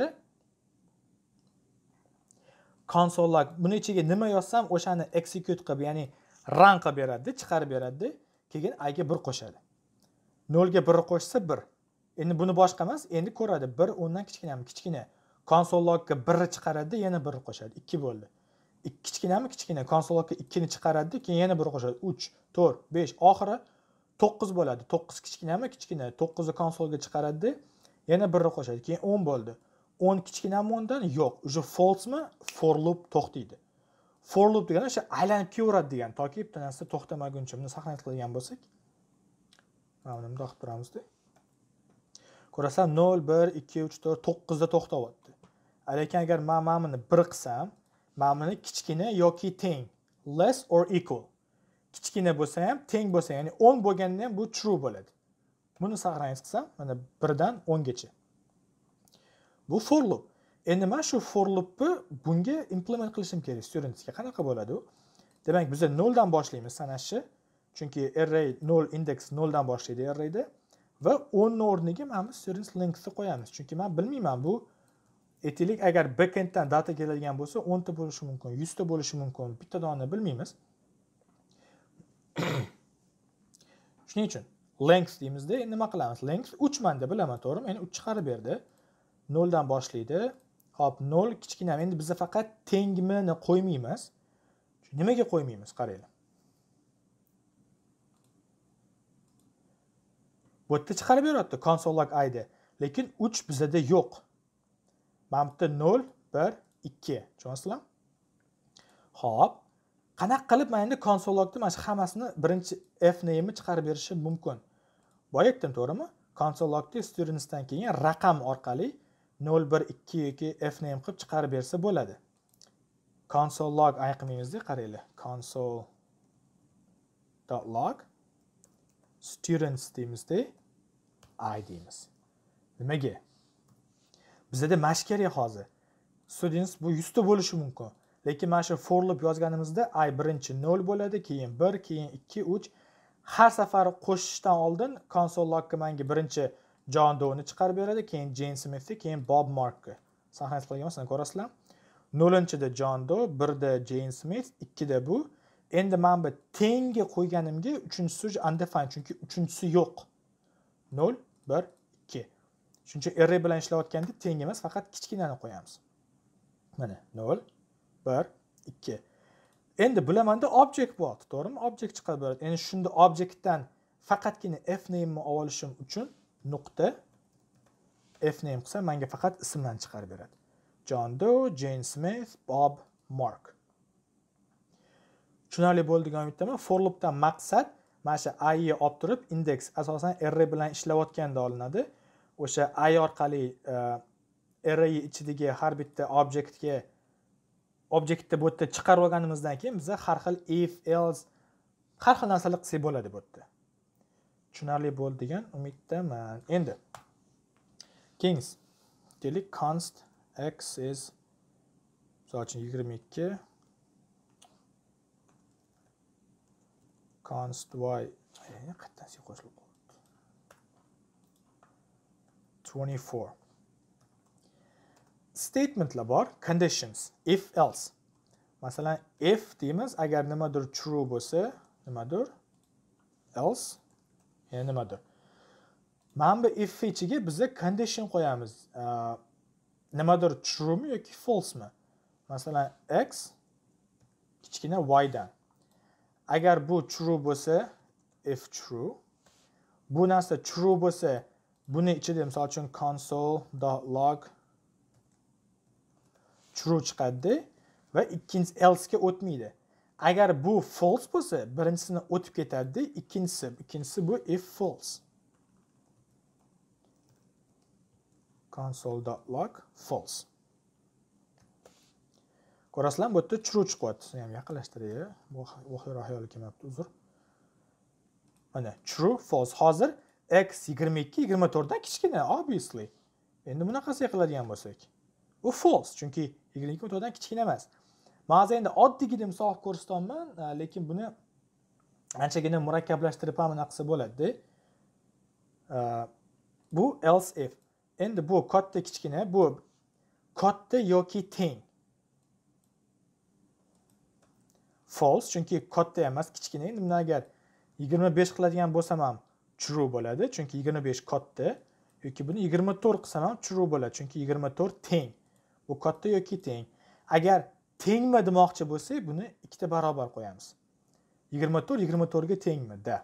console.log buni ichiga nima yozsam o'shani execute qilib, ya'ni run qilib beradi, chiqarib beradi. Keyin i ga bir qo'shadi. nol ga bir qo'shsa bir. Endi buni boshqa emas, endi ko'radi bir o'n dan kichkinami? Kichkina. Console.log ga bir chiqaradi, yana bir qo'shadi. ikki bo'ldi. ikki kichkinami? Kichkina. Console.log ga ikki ni chiqaradi, keyin yana bir qo'shadi. uch, to'rt, besh, oxiri to'qqiz bo'ladi. to'qqiz kichkinami? Kichkina. to'qqizni konsolga chiqaradi, yana birni qo'shadi. Keyin o'n bo'ldi. o'n kichkinami o'n dan? Yo'q. Uji falsemi? For loop to'xtaydi. For loop degani o'sha aylanib kelaveradi degan, toki bitta narsa to'xtamaguncha. Buni saqlanib qiladigan bo'lsak, mana buni bundoq qilib turamizda. Ko'rasam nol, bir, ikki, uch, to'rt, to'qqiz da to'xtayapti. Lekin agar men mana buni bir qilsam, mana buni kichkina yoki teng, less or equal. Kichkina bo'lsa ham, teng bo'lsa, ya'ni o'n bo'lganda ham bu true bo'ladi. Buni saqlanib qilsam, mana bir dan o'n gacha. Bu for loop. Endi mana shu for loopni bunga implement qilishim kerak studentga. Qanaqa bo'ladi u? Demak, biz nol dan boshlaymiz sanashni. Chunki array nol indeks nol dan boshlaydi arrayda va o'n ni o'rniga mana student length ni qo'yamiz. Chunki men bilmayman bu aytaylik, agar backend dan data keladigan bo'lsa, o'n ta bo'lishi mumkin, yuz ta bo'lishi mumkin, bitta dona bilmaymiz. Shuning uchun length deymizda, endi nima qilamiz? Length uch manda bilaman, to'g'rimi? Endi uch chiqarib berdi. nol dan boshlaydi. Hop, nol kichkina. Endi biz faqat tengmini qo'ymaymiz. Nimaga qo'ymaymiz? Qaranglar. Bu yerda chiqarib beryapti console.log ida, lekin uch bizda yo'q. Mana bu yerda nol, bir, ikki. Tushundingizmi? Hop. Qanaqa qilib men endi console.log'da mana shu hammasini birinchi f name chiqarib berishim mumkin. Boya aytdim, to'g'rimi? Console.log'da students dan keyin raqam orqali nol, bir, ikki yoki f name qilib chiqarib bersa bo'ladi. Console.log ayqimimizda qaranglar. Console.log students deymizda i deymiz. Nimaga? Bizda mash kerak hozir. Students bu yuz ta bo'lishi mumkin. Lekin mana shu for loop yozganimizda i birinchi nol bo'ladi, keyin bir, keyin ikki, uch. Har safar qo'shishdan oldin console.log menga birinchi John Doe'ni chiqarib beradi, keyin Jane Smithni, keyin Bob Markni. Saqlanib qolgan bo'lsa, ko'rasizlar. nol-da John Doe, bir-da Jane Smith, ikki-da bu. Endi men bu tengga qo'yganimga uchinchisi undefined, chunki uchinchisi yo'q. nol, bir, ikki. Shuncha array bilan ishlayotganda teng emas, faqat kichkinani qo'yamiz. Mana nol, bir, ikki. Endi bulamanda object bo'ladi, to'g'rimi? Object chiqarib beradi. Endi shunda objectdan Faqatgina fname'ni olishim uchun nuqta fname qilsam menga faqat ismlarni chiqarib beradi. John Doe, Jane Smith, Bob, Mark. Tushunarli bo'ldi degan umiddaman. For loopdan maqsad mana shu i'ni olib turib, indeks asosan r bilan ishlayotganda olinadi. O'sha i orqali array ichidagi har bitta objektga objektda bu yerda chiqarib olganimizdan keyin biz har xil if, else, har xil narsalar qilsak bo'ladi bu yerda. Tushunarli bo'ldi degan umiddaman. Endi keyingi deylik const x is yigirma ikki const y yigirma to'rt statementlar bor, conditions, if else. Masalan, if deymiz, agar nimadir true bo'lsa, nimadir else, ya'ni nimadir. Mana bu if ichiga biz condition qo'yamiz. Nimadir true mi yoki false mi? Masalan, x kichkina y dan. Agar bu true bo'lsa, if true. Bu narsa true bo'lsa, buni ichida misol uchun console.log true chiqadi va ikkinchisi else ga o'tmaydi. Agar bu false bo'lsa, birinchisini o'tib ketadi, ikkinchisi, ikkinchisi bu if false. console.log false. Ko'rasizlar, bu yerda true chiqyapti. Sizni ham yaqinlashtiray, bu o'xshayroq xayol kelmayapti, uzr. Mana true, false. Hozir x yigirma ikki yigirma to'rt dan kichkina, obviously. Endi bunaqasi qiladigan bo'lsak, bu false, chunki yigirma ikki dan kichkina emas. Ba'zi endi oddiygina misol ko'rsatyapman, lekin buni anchagina murakkablashtirib ham naqsa bo'ladi. Bu else if. Endi bu katta kichkina, bu katta yoki teng. False, chunki katta emas, kichkina. Endi buni agar yigirma besh qiladigan bo'lsam ham true bo'ladi, chunki yigirma besh katta, yoki buni yigirma to'rt qilsam ham true bo'ladi, chunki yigirma to'rt teng. Bu katta yoki teng. Agar tengmi demoqchi bo'lsak, buni ikkita barobar qo'yamiz. yigirma to'rt yigirma to'rt ga tengmi? Da.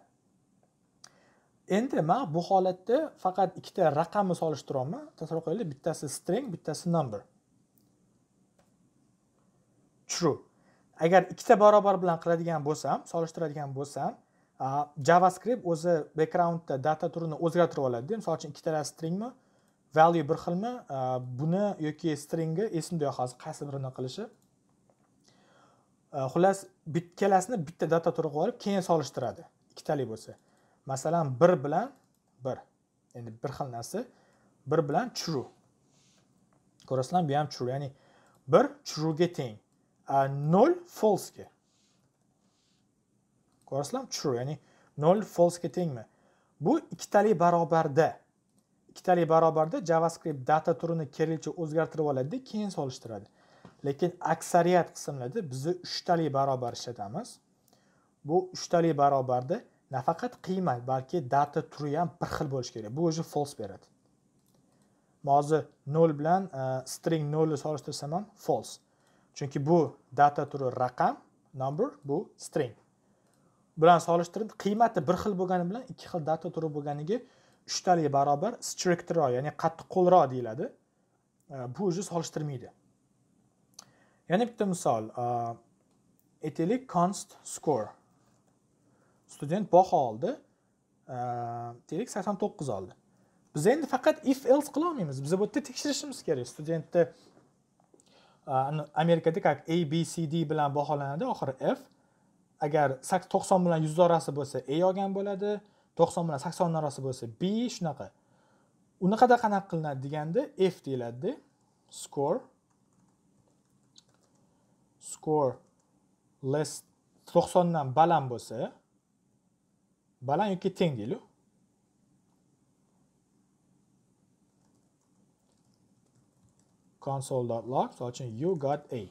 Endi men bu holatda faqat ikkita raqamni solishtiraman. Tasavvur qilinglar, bittasi string, bittasi number. True. Agar ikkita barobar bilan qiladigan bo'lsam, solishtiradigan bo'lsam, JavaScript o'zi backgroundda data turini o'zgartirib oladi. Masalan, ikkita stringmi? Value bir xilmi, buni yoki stringga esimda yo'q hozir qaysi birini qilishi. Xullas, bitkalasini bitta data turi qilib, keyin solishtiradi. Ikkitali bo'lsa. Masalan, bir bilan bir. Endi bir xil narsa, bir bilan true. Ko'rasizlar, bu ham true, ya'ni bir true ga teng. nol false ga. Ko'rasizlar, true, ya'ni nol false ga tengmi? Bu ikkitali barobarda. Ikkitali barobarda JavaScript data turini keraklicha o'zgartirib oladi, keyin solishtiradi. Lekin aksariyat qismlarda biz uchtali barobar ishlatamiz. Bu uchtali barobarda nafaqat qiymat, balki data turi ham bir xil bo'lishi kerak. Bu o'zi false beradi. Hozir nol bilan string nol ni solishtirsam ham false. Chunki bu data turi raqam, number, bu string. Bilan solishtirib, qiymati bir xil bo'lgani bilan ikki xil data turi bo'lganiga uchtali barobar strictroq, ya'ni qattiqqo'lroq deyiladi. Bu o'zi solishtirmaydi. Yana bitta misol, aytaylik const score. Student baho oldi, aytaylik sakson to'qqiz oldi. Biz endi faqat if else qila olmaymiz. Biz bu yerda tekshirishimiz kerak. Studentni Amerikada как A B C D bilan baholanadi, oxiri F. Agar to'qson bilan yuz orasi bo'lsa, A olgan bo'ladi. to'qson bilan sakson orasi bo'lsa B, shunaqa. Unaqada qanaqa qilinadi deganda F deyiladi. Score score less to'qson dan baland bo'lsa, baland yoki teng deyiladi. console.log soching you got A.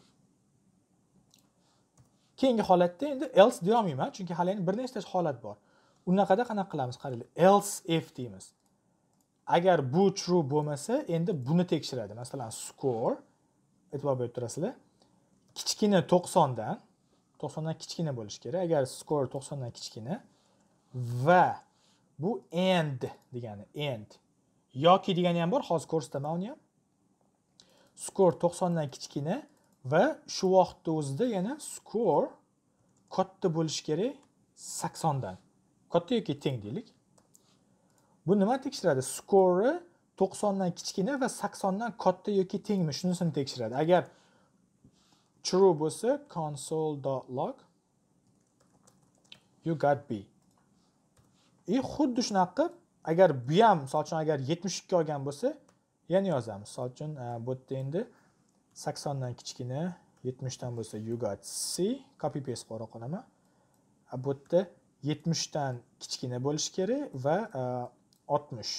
Keyingi holatda endi else deya olmayman, chunki hali bir nechta holat bor. Unaqada qanaqa qilamiz? Qaranglar, else if deymiz. Agar bu true bo'lmasa, endi buni tekshiradi. Masalan, score e'tibor berib turasizlar, kichkina to'qson dan, to'qson dan kichkina bo'lishi kerak. Agar score to'qson dan kichkina va Bu and degani, and yoki degani ham bor, hozir ko'rsataman uni ham. Score to'qson dan kichkina va shu vaqtda o'zida yana score katta bo'lishi kerak sakson dan. Katta yoki teng deylik. Bu nima tekshiradi? Score to'qson dan kichkina va sakson dan katta yoki tengmi? Shunisini tekshiradi. Agar true bo'lsa console.log you got B. E xuddi shunaqa qilib, agar bu ham, masalan, agar yetmish ikki olgan bo'lsa, yana yozamiz. Masalan, bu yerda endi sakson dan kichkina, yetmish dan bo'lsa you got C, copy paste qora qolaman. Bu yerda yetmish dan kichkina bo'lishi kerak va oltmish.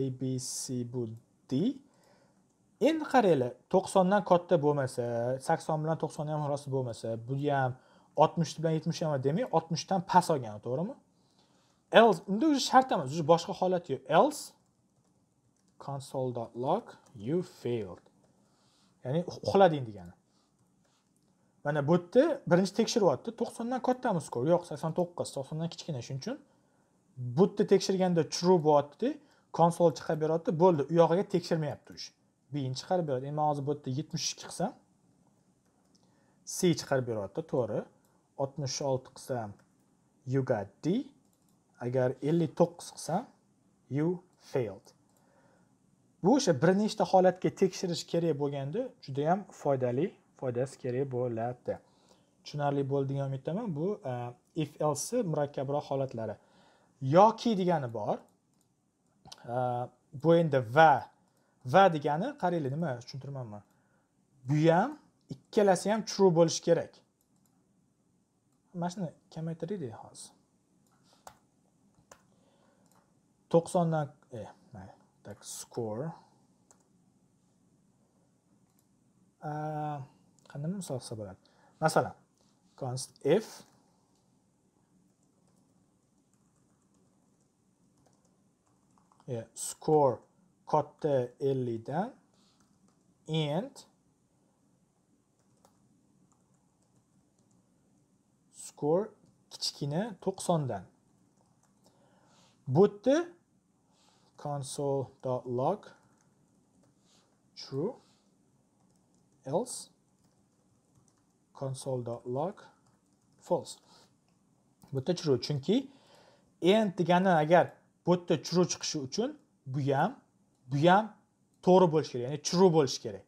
A B C bu D. Endi qaranglar, to'qson dan katta bo'lmasa, sakson bilan to'qson ham murosa bo'lmasa, bu ham oltmish bilan yetmish ham demak, oltmish dan past olgan, to'g'rimi? Else, unda o'zi shart emas, o'zi boshqa holat yo'q. Else console.log you failed. Ya'ni uxlading degani. Mana bu yerda birinchi tekshiryapti. to'qson dan kattami skor? Yo'q, sakson to'qqiz, to'qson dan kichkina. Shuning uchun bu yerda tekshirganda true bo'lyapti, console chiqarib beryapti. Bo'ldi, u yog'iga tekshirmayapti o'zi. B'ni chiqarib beradi. Endi hozir bu yerda yetmish ikki qilsam C chiqarib beryapti, to'g'ri. oltmish olti qilsam you got D. Agar ellik to'qqiz qilsam you failed. Bu o'sha bir nechta holatga tekshirish kerak bo'lganda juda ham foydali, foydasi kerak bo'ladi. Tushunarli bo'ldi degan umiddaman. Bu if else murakkabroq holatlari. Yoki degani bor. Bu endi va. Va degani qarayli nima tushuntirmayman. Bu ham ikkalasi ham true bo'lishi kerak. Mana shuni kamaytiraylik hozir. to'qson dan eh, tak score. Ah, qanday misol qilsa bo'ladi? Masalan, const if eh, score katta ellik dan and score kichkina to'qson dan. Bu yerda console.log true, else console.log false. Bu yerda true, chunki and degani agar bu yerda true chiqishi uchun bu ham, bu ham to'g'ri bo'lishi kerak, ya'ni true bo'lishi kerak.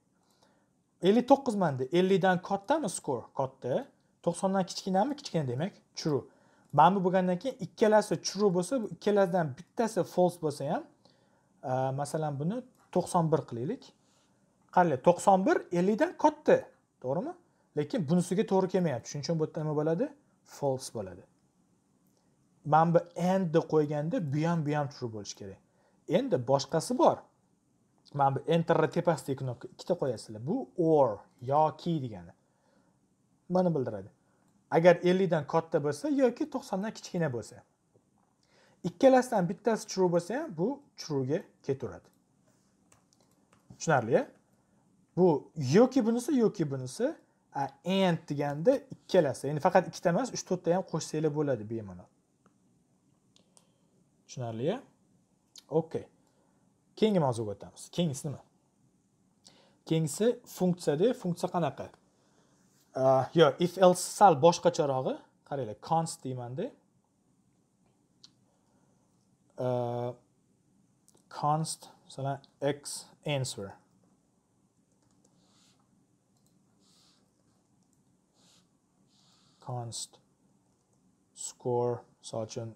ellik to'qqiz manda ellik dan kattami score? Katta. to'qson dan kichkinami? Kichkina, demak true. Mana bu bo'lgandan keyin ikkalasi true bo'lsa, bu ikkalasidan bittasi false bo'lsa ham, masalan, buni to'qson bir qilaylik. Qaranglar, to'qson bir ellik dan katta, to'g'rimi? Lekin bunisiga to'g'ri kelmayapti. Shuning uchun bu yerda nima bo'ladi? False bo'ladi. Mana bu and ni qo'yganda bu ham, bu ham true bo'lishi kerak. Endi boshqasi bor. Mana bu enter tepasidagi knopka ikkita qo'yasizlar. Bu or yoki degani. Mana bildiradi. Agar ellik dan katta bo'lsa yoki to'qson dan kichkina bo'lsa. Ikkalasidan bittasi true bo'lsa ham bu true ga ketaveradi. Tushunarli-a? Bu yoki bunisi yoki bunisi and deganda ikkalasi, ya'ni faqat ikkita emas, uch to'rt ta ham qo'shsanglar bo'ladi bemalol. Tushunarli-a? Okay. Keyingi mavzuga o'tamiz. Keyingisi nima? Keyingisi funksiyada, funksiya qanaqa? Uh, yo, if else sal boshqacharog'i. Qaranglar, const deymanda. Uh, const, masalan, x answer. Const score, misol uchun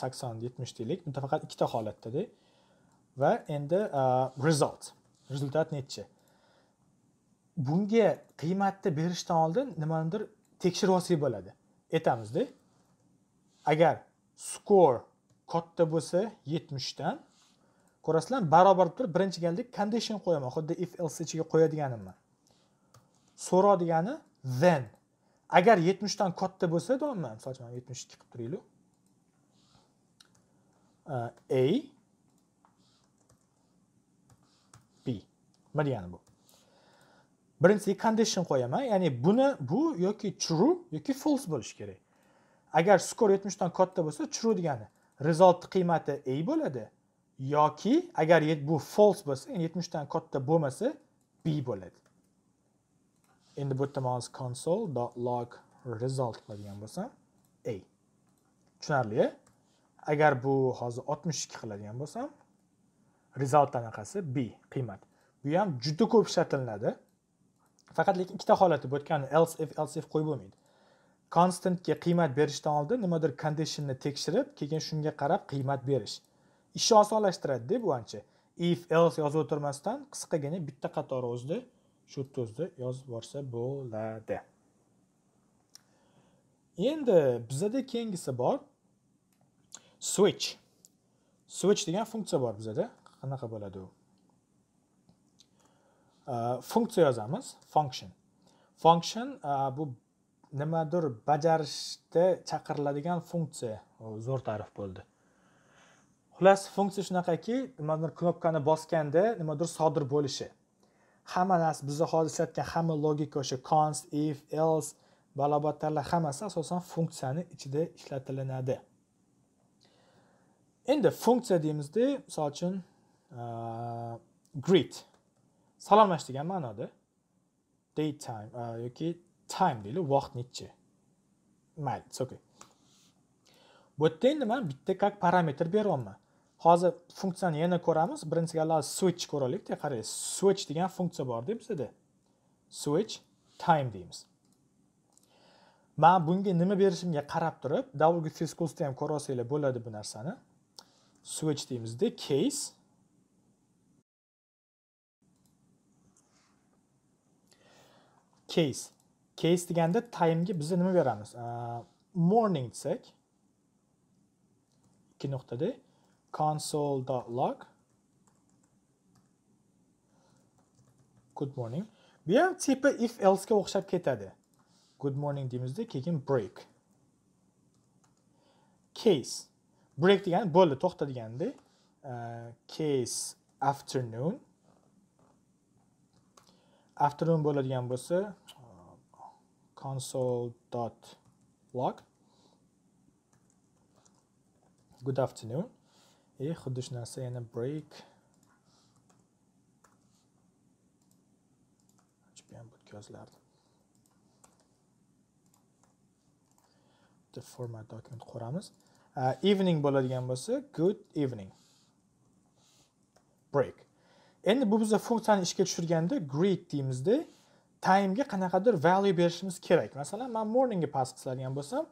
sakson yetmish deylik. Bunda faqat ikkita holatda-da. Va endi uh, result. Rezultat necha? Bunga qiymatni berishdan oldin nimanidir tekshirib olsak bo'ladi. Aytamizda. Agar score katta bo'lsa yetmish dan, ko'rasizlar, barobar turib birinchi galdek condition qo'yaman. Xuddi if else ichiga qo'yadiganimman. So'roq degani then. Agar yetmish dan katta bo'lsa, do'mman, masalan, yetmish ikki qilib turaylik. A B. Nima degani bu? Birinchisiga condition qo'yaman, ya'ni buni bu yoki true yoki false bo'lishi kerak. Agar score yetmish dan katta bo'lsa true degani, result kıymeti A bo'ladi. Yoki agar bu false bo'lsa, yani yetmishdan katta bo'lmasa B bo'ladi. Endi bu yerda men console.log result qiladigan bo'lsam A. Tushunarli-a? Agar bu hozir oltmish ikki qiladigan bo'lsam result tanaqasi B qiymat. Bu ham juda ko'p ishlatilinadi. Faqat lekin ikkita holati bo'tgan else if else if qo'yib bo'lmaydi. Constantga qiymat berishdan oldin nimadir conditionni tekshirib, keyin shunga qarab qiymat berish. Ishni osonlashtiradi-da bu ancha. If else yozib o'tirmasdan qisqagina bitta qator o'zida shu to'zda yozib borsa bo'ladi. Endi bizda keyingisi bor. Switch. Switch degan funksiya bor bizda. Qanaqa bo'ladi u? Uh, funksiya yozamiz, function. Function uh, bu nimadir bajarishda chaqiriladigan funksiya, zo'r ta'rif bo'ldi. Xullas, funksiya shunaqaki, nimadir knopkani bosganda nimadir sodir bo'lishi. Hamma narsa bizda hozir ishlatgan hamma logika o'sha const, if, else, balobatlarlar hammasi asosan funksiyani ichida ishlatilinadi. Endi funksiya deymizda, misol uchun uh, greet salomlash degan ma'noda daytime uh, yoki time deydi, vaqt necha. Mayli, it's okay. Bu yerda endi men bitta kak parametr beryapman. Hozir funksiyani yana ko'ramiz. Birinchiga alloh switch ko'raylik-da, qarang. Switch degan funksiya bor deb bizda. Switch time deymiz. Men bunga nima berishimga qarab turib, davulga fizkulsda ham ko'ra olsanglar bo'ladi bu narsani. Switch deymizda case case. Case deganda time'ga biz nima beramiz? Uh, morning desak ikki nuqtada console.log good morning. Bu ham tipi if else ga o'xshab ketadi. Good morning deymizda, keyin break. Case. Break degani bo'ldi, to'xta deganda. Uh, case afternoon. Afternoon bo'ladigan bo'lsa console.log good afternoon. E xuddi shu narsa yana break. Chiqib o'tkazlardi. The format document qo'ramiz. Uh, evening bo'ladigan bo'lsa good evening. Break. Endi bu bizda funksiyani ishga tushirganda greet deymizda time'ga qanaqadir value berishimiz kerak. Masalan, men morning ga pass qiladigan bo'lsam,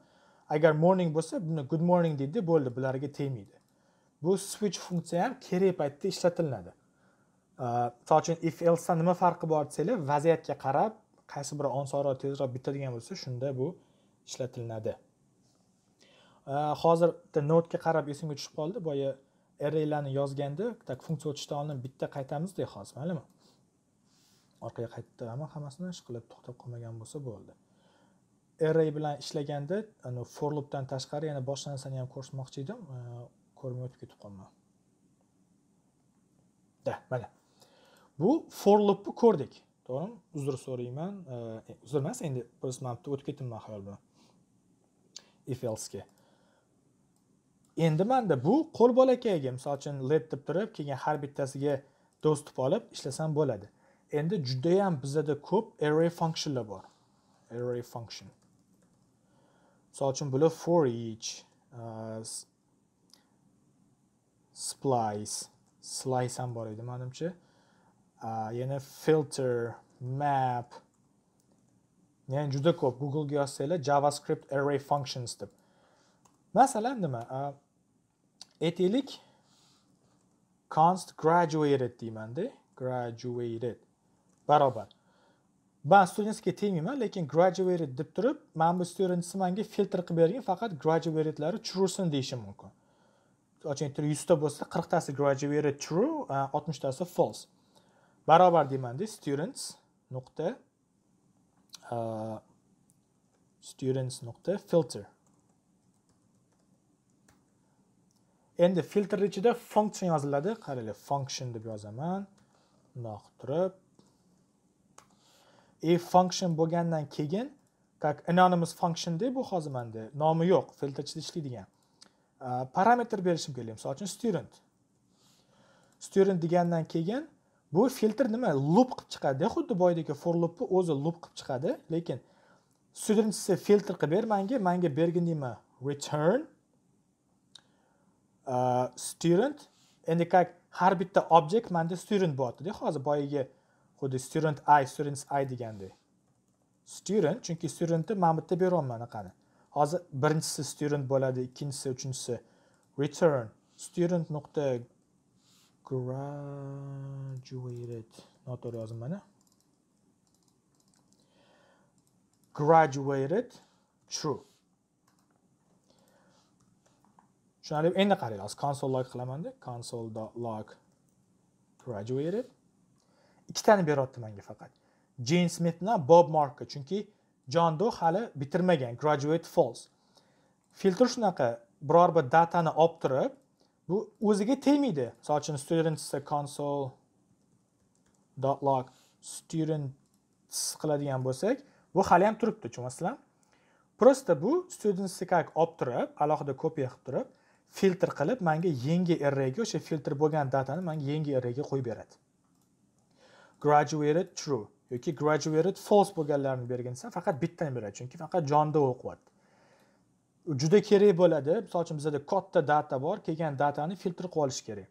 agar morning bo'lsa, buni good morning deydi, bo'ldi, bularga tegmaydi. Bu switch funksiya ham kerak paytda ishlatilinadi. Misol uchun if else dan nima farqi bor desanglar, vaziyatga qarab qaysi biri osonroq tezroq bitadigan bo'lsa, shunda bu ishlatilinadi. Hozir notga qarab esimga tushib qoldi, boya arraylarni yozganda tak funksiya o'tishdan oldin bitta qaytamizda hozir, maylimi? Orqaga qaytdiraman, hammasini ish qilib to'xtab qolmagan bo'lsa bo'ldi. Array bilan ishlaganda, ana for loopdan tashqari yana boshqa narsani ham ko'rsatmoqchi edim, ko'rmay o'tib ketib qolman. Da, mana. Bu for loopni ko'rdik, to'g'rimi? Uzr so'rayman, uzr emas, endi biz mana bu o'tib ketdim xayol bilan. If else ga. Endi menda bu qo'l bolakayga, misol uchun let deb turib, keyin har bittasiga do'st olib ishlasam bo'ladi. Endi juda ham bizda ko'p array functionlar bor. Array function. Misol uchun bular for each, uh, splice, slice ham bor edi menimcha. Uh, yana filter, map. Ya'ni juda ko'p. Google ga yozsanglar JavaScript array functions deb. Masalan nima? Aytaylik const graduated deymanda, graduated barobar. Men studentsga tegmayman, lekin graduated deb turib, men bu studentni menga filtr qilib bergan faqat graduatetlari truesin deyishim mumkin. Oching tur yuz ta bo'lsa, qirq tasi graduated true, oltmish tasi false. Barobar deymanda students nuqta students nuqta filter. Endi filtr ichida function yoziladi. Qaranglar, function deb yozaman. Bundoq turib. E function bo'lgandan keyin, tak anonymous function deb bu hozir menda nomi yo'q, filtrda ishlaydigan. parametr berishim kerak. Misol uchun student. Student degandan keyin bu filtr nima? Loop qilib chiqadi. Xuddi boydagi for loopni o'zi loop qilib chiqadi, lekin student se filtr qilib ber menga, menga bergin nima? Return student. Endi qak har bitta object menda student bo'tdi. Hozir boyiga xuddi student i, students i degandek. Student chunki studentni men bitta berolman qani. Hozir birinchisi student bo'ladi, ikkinchisi, uchinchisi return student nuqta graduated. Noto'g'ri yozdim mana. Graduated true. Shunday endi qaraylik. Hozir console log qilaman-da. Console.log graduated. Ikkitani berotdi menga faqat. James Smith bilan Bob Markka, chunki John Doe hali bitirmagan. Graduate false. Filtr shunaqa biror bir datani olib turib, bu o'ziga tegmaydi. Masalan, students console.log students qiladigan bo'lsak, bu hali ham turibdi, tushunyapsizlar? Prosta bu students kak olib turib, alohida kopiya qilib turib, filtr qilib menga yangi arrayga, o'sha filtr bo'lgan datani menga yangi arrayga qo'yib beradi. Graduated true yoki graduated false bo'lganlarini berginsa faqat bittani beradi, chunki faqat John Doe o'qiyapti. Juda kerak bo'ladi. Masalan, bizda katta data bor, kelgan datani filtr qilib olish kerak.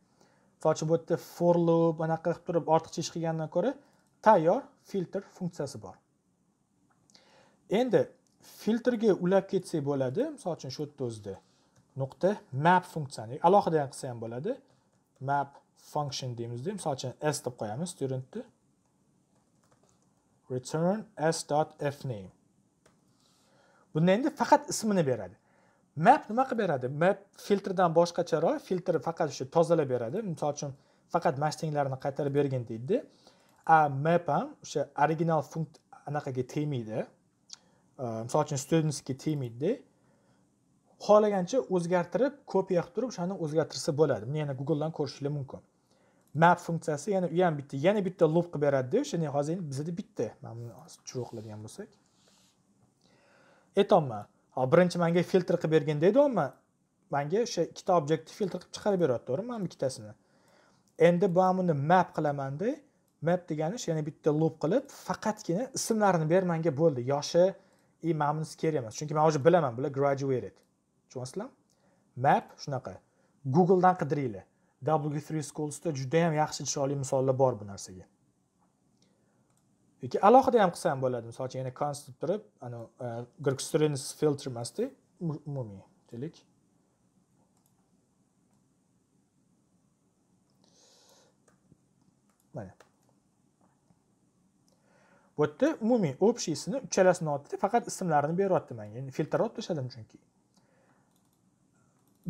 Masalan, bu yerda for loop anaqa qilib turib ortiqcha ish qilgandan ko'ra tayyor filtr funksiyasi bor. Endi filtrga ulab ketsak bo'ladi. Masalan, shu yerda o'zida nuqta map funksiyasi, alohida ham qilsa ham bo'ladi. Map function deymizda, masalan, s deb qo'yamiz studentni. Return s.fname. Bundan endi faqat ismini beradi. Map nima qilib beradi? Map filtrdan boshqacharoq, filtr faqat shu tozalab beradi. Misol uchun faqat matchinglarni qaytarib bergin deydi. A map ham o'sha original funkt anaqaga tegmaydi. Misol uchun studentsga tegmaydi. Xohlagancha o'zgartirib, kopiya qilib turib, o'shani o'zgartirsa bo'ladi. Buni yana Google dan ko'rishingiz mumkin. Map funksiyasi yana u ham bitta, yana bitta loop qilib beradi-da. O'shani hozir bizda bitta. Mana buni tushirib qiladigan bo'lsak. Aytolmayman. Hop, birinchi menga filtr qilib bergin deydi, ammo menga o'sha ikkita obyektni filtr qilib chiqarib beradi, to'g'rimi? Mana ikkitasini. Endi bu ham uni map qilaman-da. Map degani o'sha yana bitta loop qilib, faqatgina ismlarini ber menga bo'ldi. Yoshi i ma'muns kerak emas, chunki men o'zi bilaman, bular graduated. Tushunyapsizlar? Map shunaqa. Google dan qidiringlar. W three Schools'da juda ham yaxshi chiroyli misollar bor bu narsaga. Yoki alohida ham qilsam bo'ladi. Masalan, yana constant turib, ana students filter emasdi, umumiy delik. Mana. Bu yerda umumiy obshisini uchalasini otdi, faqat ismlarini beryapti menga. Ya'ni filtrni olib tashladim chunki.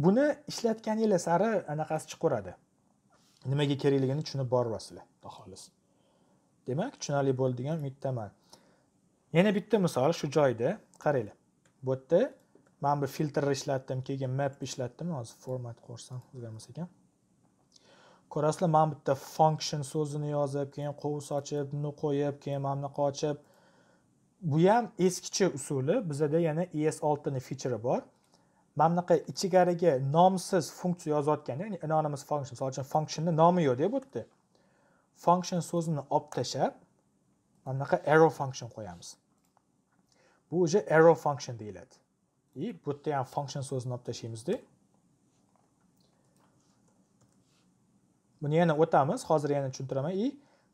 Buni ishlatganingiz sari anaqasi chiqaradi. Nimaga kerakligini tushunib boryapsizlar, xolis. Demak, tushunarli bo'ldi degan umiddaman. Yana bitta misol shu joyda, qaranglar. Bu yerda men bir filtr ishlatdim, keyin map ishlatdim. Hozir format qo'rsam o'zgarmas ekan. Ko'rasizlar, men bitta function so'zini yozib, keyin qovus ochib, buni qo'yib, keyin mana buni qochib. Bu ham eskicha usuli. Bizda yana E S six ni feature bor. Mana bunaqa ichigariga nomsiz funksiya yozayotgan, ya'ni anonymous function, misol uchun functionning nomi yo'q deb o'tdi. Function so'zini olib tashlab, mana bunaqa arrow function qo'yamiz. Bu o'sha arrow function deyiladi. I bu yerda ham function so'zini olib tashlaymiz-da. Buni yana o'tamiz, hozir yana tushuntiraman. I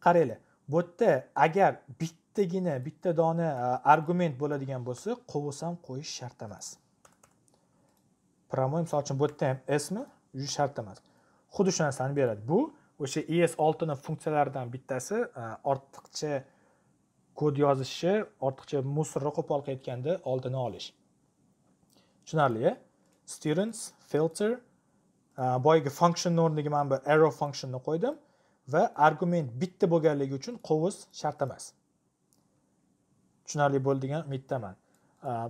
qaranglar, bu yerda agar bittagina, bitta dona argument bo'ladigan bo'lsa, qovus ham qo'yish shart emas. Promoy, misol uchun bu yerda ham esmi juda shart emas. Xuddi shu narsani beradi. Bu o'sha E S six ning funksiyalaridan bittasi, ortiqcha kod yozishni, ortiqcha musrni qo'polga aytganda oldini olish. Tushunarli-a? Students filter boyagi function o'rniga men bu arrow functionni qo'ydim va argument bitta bo'lganligi uchun qovus shart emas. Tushunarli bo'ldi degan umiddaman.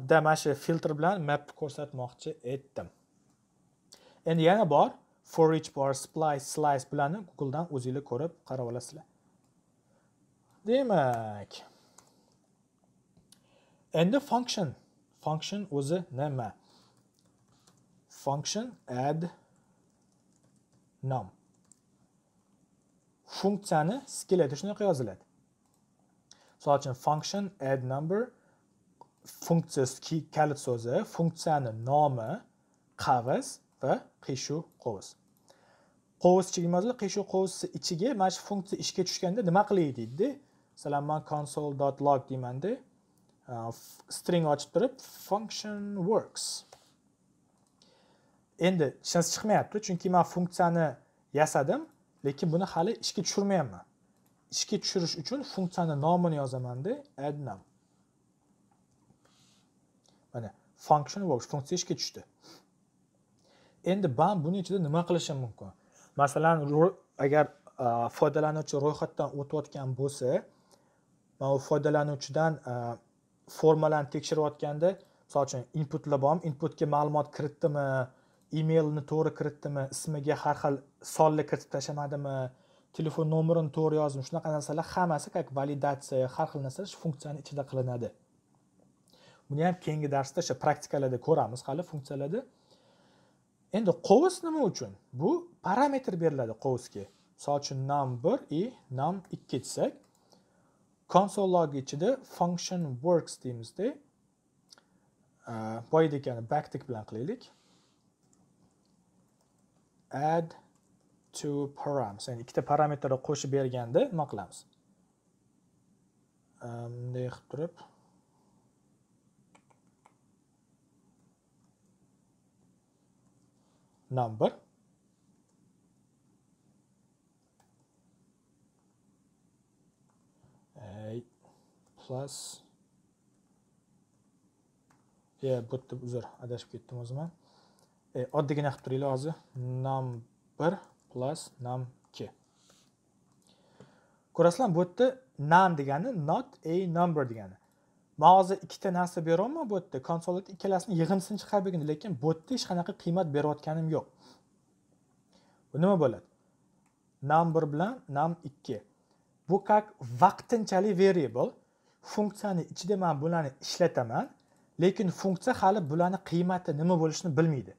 Da mana shu filtr bilan mapni ko'rsatmoqchi etdim. Endi yana bor for each bar, splice, slice bilan Google dan o'zingizlar ko'rib qarab olasizlar. Demak, endi function, function o'zi nima? function add num. Funksiyani skel etishni yoziladi. Misol uchun function add number funksiyasi kalit so'zi, funksiyani nomi, qavs va qishu qovs. Qovs chigimizda qishu qovsi ichiga mana shu funksiya ishga tushganda nima qilay deydi? Masalan, men console.log deymanda string ochib turib function works. Endi ishlasi chiqmayapti, chunki men funksiyani yasadim, lekin buni hali ishga tushirmayapman. Ishga tushirish uchun funksiyani nomini yozamanda add num. Mana function works funksiya ishga tushdi. Endi men buning ichida nima qilishim mumkin? Masalan, agar foydalanuvchi ro'yxatdan o'tayotgan bo'lsa, men foydalanuvchidan formalarni tekshirayotganda, masalan, input labam, inputga ma'lumot kiritdimi, e-mailni to'g'ri kiritdimi, ismiga har xil sonlar kiritib tashlamadimi, telefon nomerini to'g'ri yozdim, shunaqa narsalar hammasi как validatsiya, har xil narsalar shu funksiyaning ichida qilinadi. Buni ham keyingi darsda o'sha praktikalarda ko'ramiz hali funksiyalarda. Endi qovs nima uchun? Bu parametr beriladi qovsga. Misol uchun num bir i num ikki desak, console log ichida function works deymizda, boyadek ya'ni backtick bilan qilaylik. Add to params, ya'ni ikkita parametrni qo'shib berganda nima qilamiz? Bunday qilib turib number a plus ya bu yerda uzr adashib ketdim o'zimam. E oddiygina qilib turaylik hozir num bir plus num ikki. Ko'rasizlar, bu yerda num degani not a number degani. Men hozir ikkita narsa berolmayman bu yerda. Konsolda ikkalasini yig'imsini chiqarib bergan, lekin bu yerda hech qanaqa qiymat berayotganim yo'q. Bu nima bo'ladi? num bir bilan num ikki. Bu как vaqtinchalik variable. Funksiyani ichida men bularni ishlataman, lekin funksiya hali bularning qiymati nima bo'lishini bilmaydi.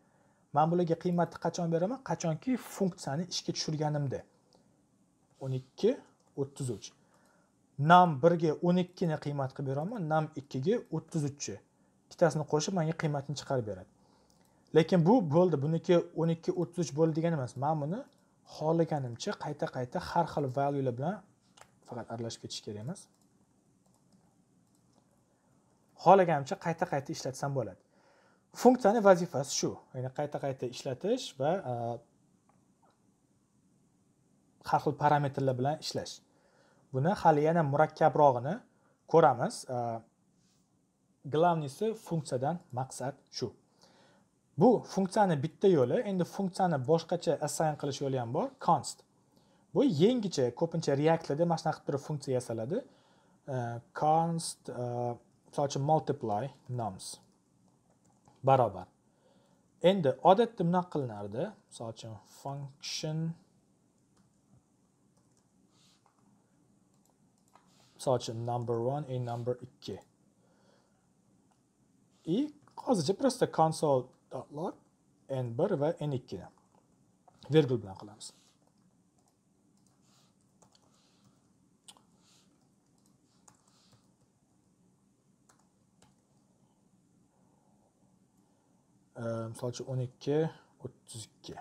Men bularga qiymatni qachon beraman? Qachonki funksiyani ishga tushirganimda. o'n ikki o'ttiz uch. num birga o'n ikki ni qiymat qilib beraman, num ikki ga o'ttiz uch ni. Ikkitasini qo'shib menga qiymatini chiqarib beradi. Lekin bu bo'ldi, buniki o'n ikki o'ttiz uch bo'ldi degani emas. Men buni xohlaganimcha qayta-qayta har xil value lar bilan faqat aralashib ketish kerak emas. Xohlaganimcha qayta-qayta ishlatsam bo'ladi. Funksiyaning vazifasi shu, ya'ni qayta-qayta ishlatish va har xil parametrlar bilan ishlash. Buni hali yana murakkabrog'ini ko'ramiz. Glavnisi funksiyadan maqsad shu. Bu funksiyani bitta yo'li, endi funksiyani boshqacha assign qilish yo'li ham bor, const. Bu yangicha, ko'pincha React'larda mana shunday qilib turib funksiya yasaladi. Const masalan multiply nums barobar. Endi odatda bunaqa qilinardi. Masalan function Misol number bir и number ikki. И hozircha просто console.log n bir va n ikki ni vergul bilan qilamiz. Misol uchun o'n ikki o'ttiz ikki.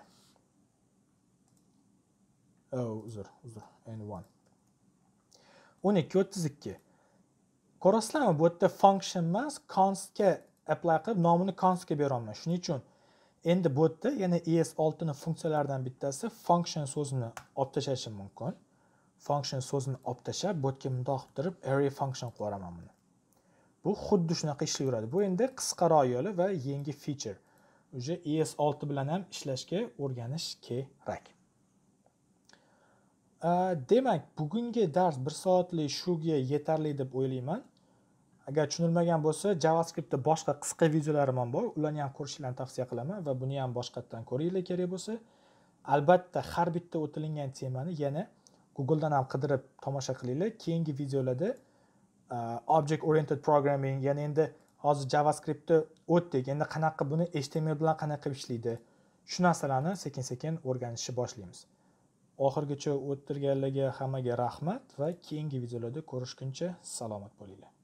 Oh, uzr, uzr, n bir. o'n ikki o'ttiz ikki. Ko'rasizlarmi, bu yerda function emas, constga apply qilib nomini constga berolmayman. Shuning uchun endi bu yerda yana E S olti ning funksiyalaridan bittasi function so'zini olib tashlashim mumkin. Function so'zini olib tashlab, bu yerga bundoq qilib array function qilib yuboraman buni. Bu xuddi shunaqa ishlayveradi. Bu endi qisqaroq yo'li va yangi feature. O'sha E S olti bilan ham ishlashga o'rganish kerak. Demak, bugungi dars bir soatlik shuga yetarli deb o'ylayman. Agar tushunilmagan bo'lsa, JavaScriptda boshqa qisqa videolarim ham bor, ularni ham ko'rishinglarni tavsiya qilaman va buni ham boshqatdan ko'ringlar kerak bo'lsa. Albatta, har bitta o'tilingan temani yana Google dan ham qidirib tomosha qilinglar. Keyingi videolarda object oriented programming, ya'ni endi hozir JavaScriptda o'tdik. Endi qanaqa buni H T M L bilan qanaqa ishlaydi? Shu narsalarni sekin-sekin o'rganishni boshlaymiz. Oxirgacha o'tirganlarga hammaga rahmat va keyingi videolarda ko'rishguncha salomat bo'linglar.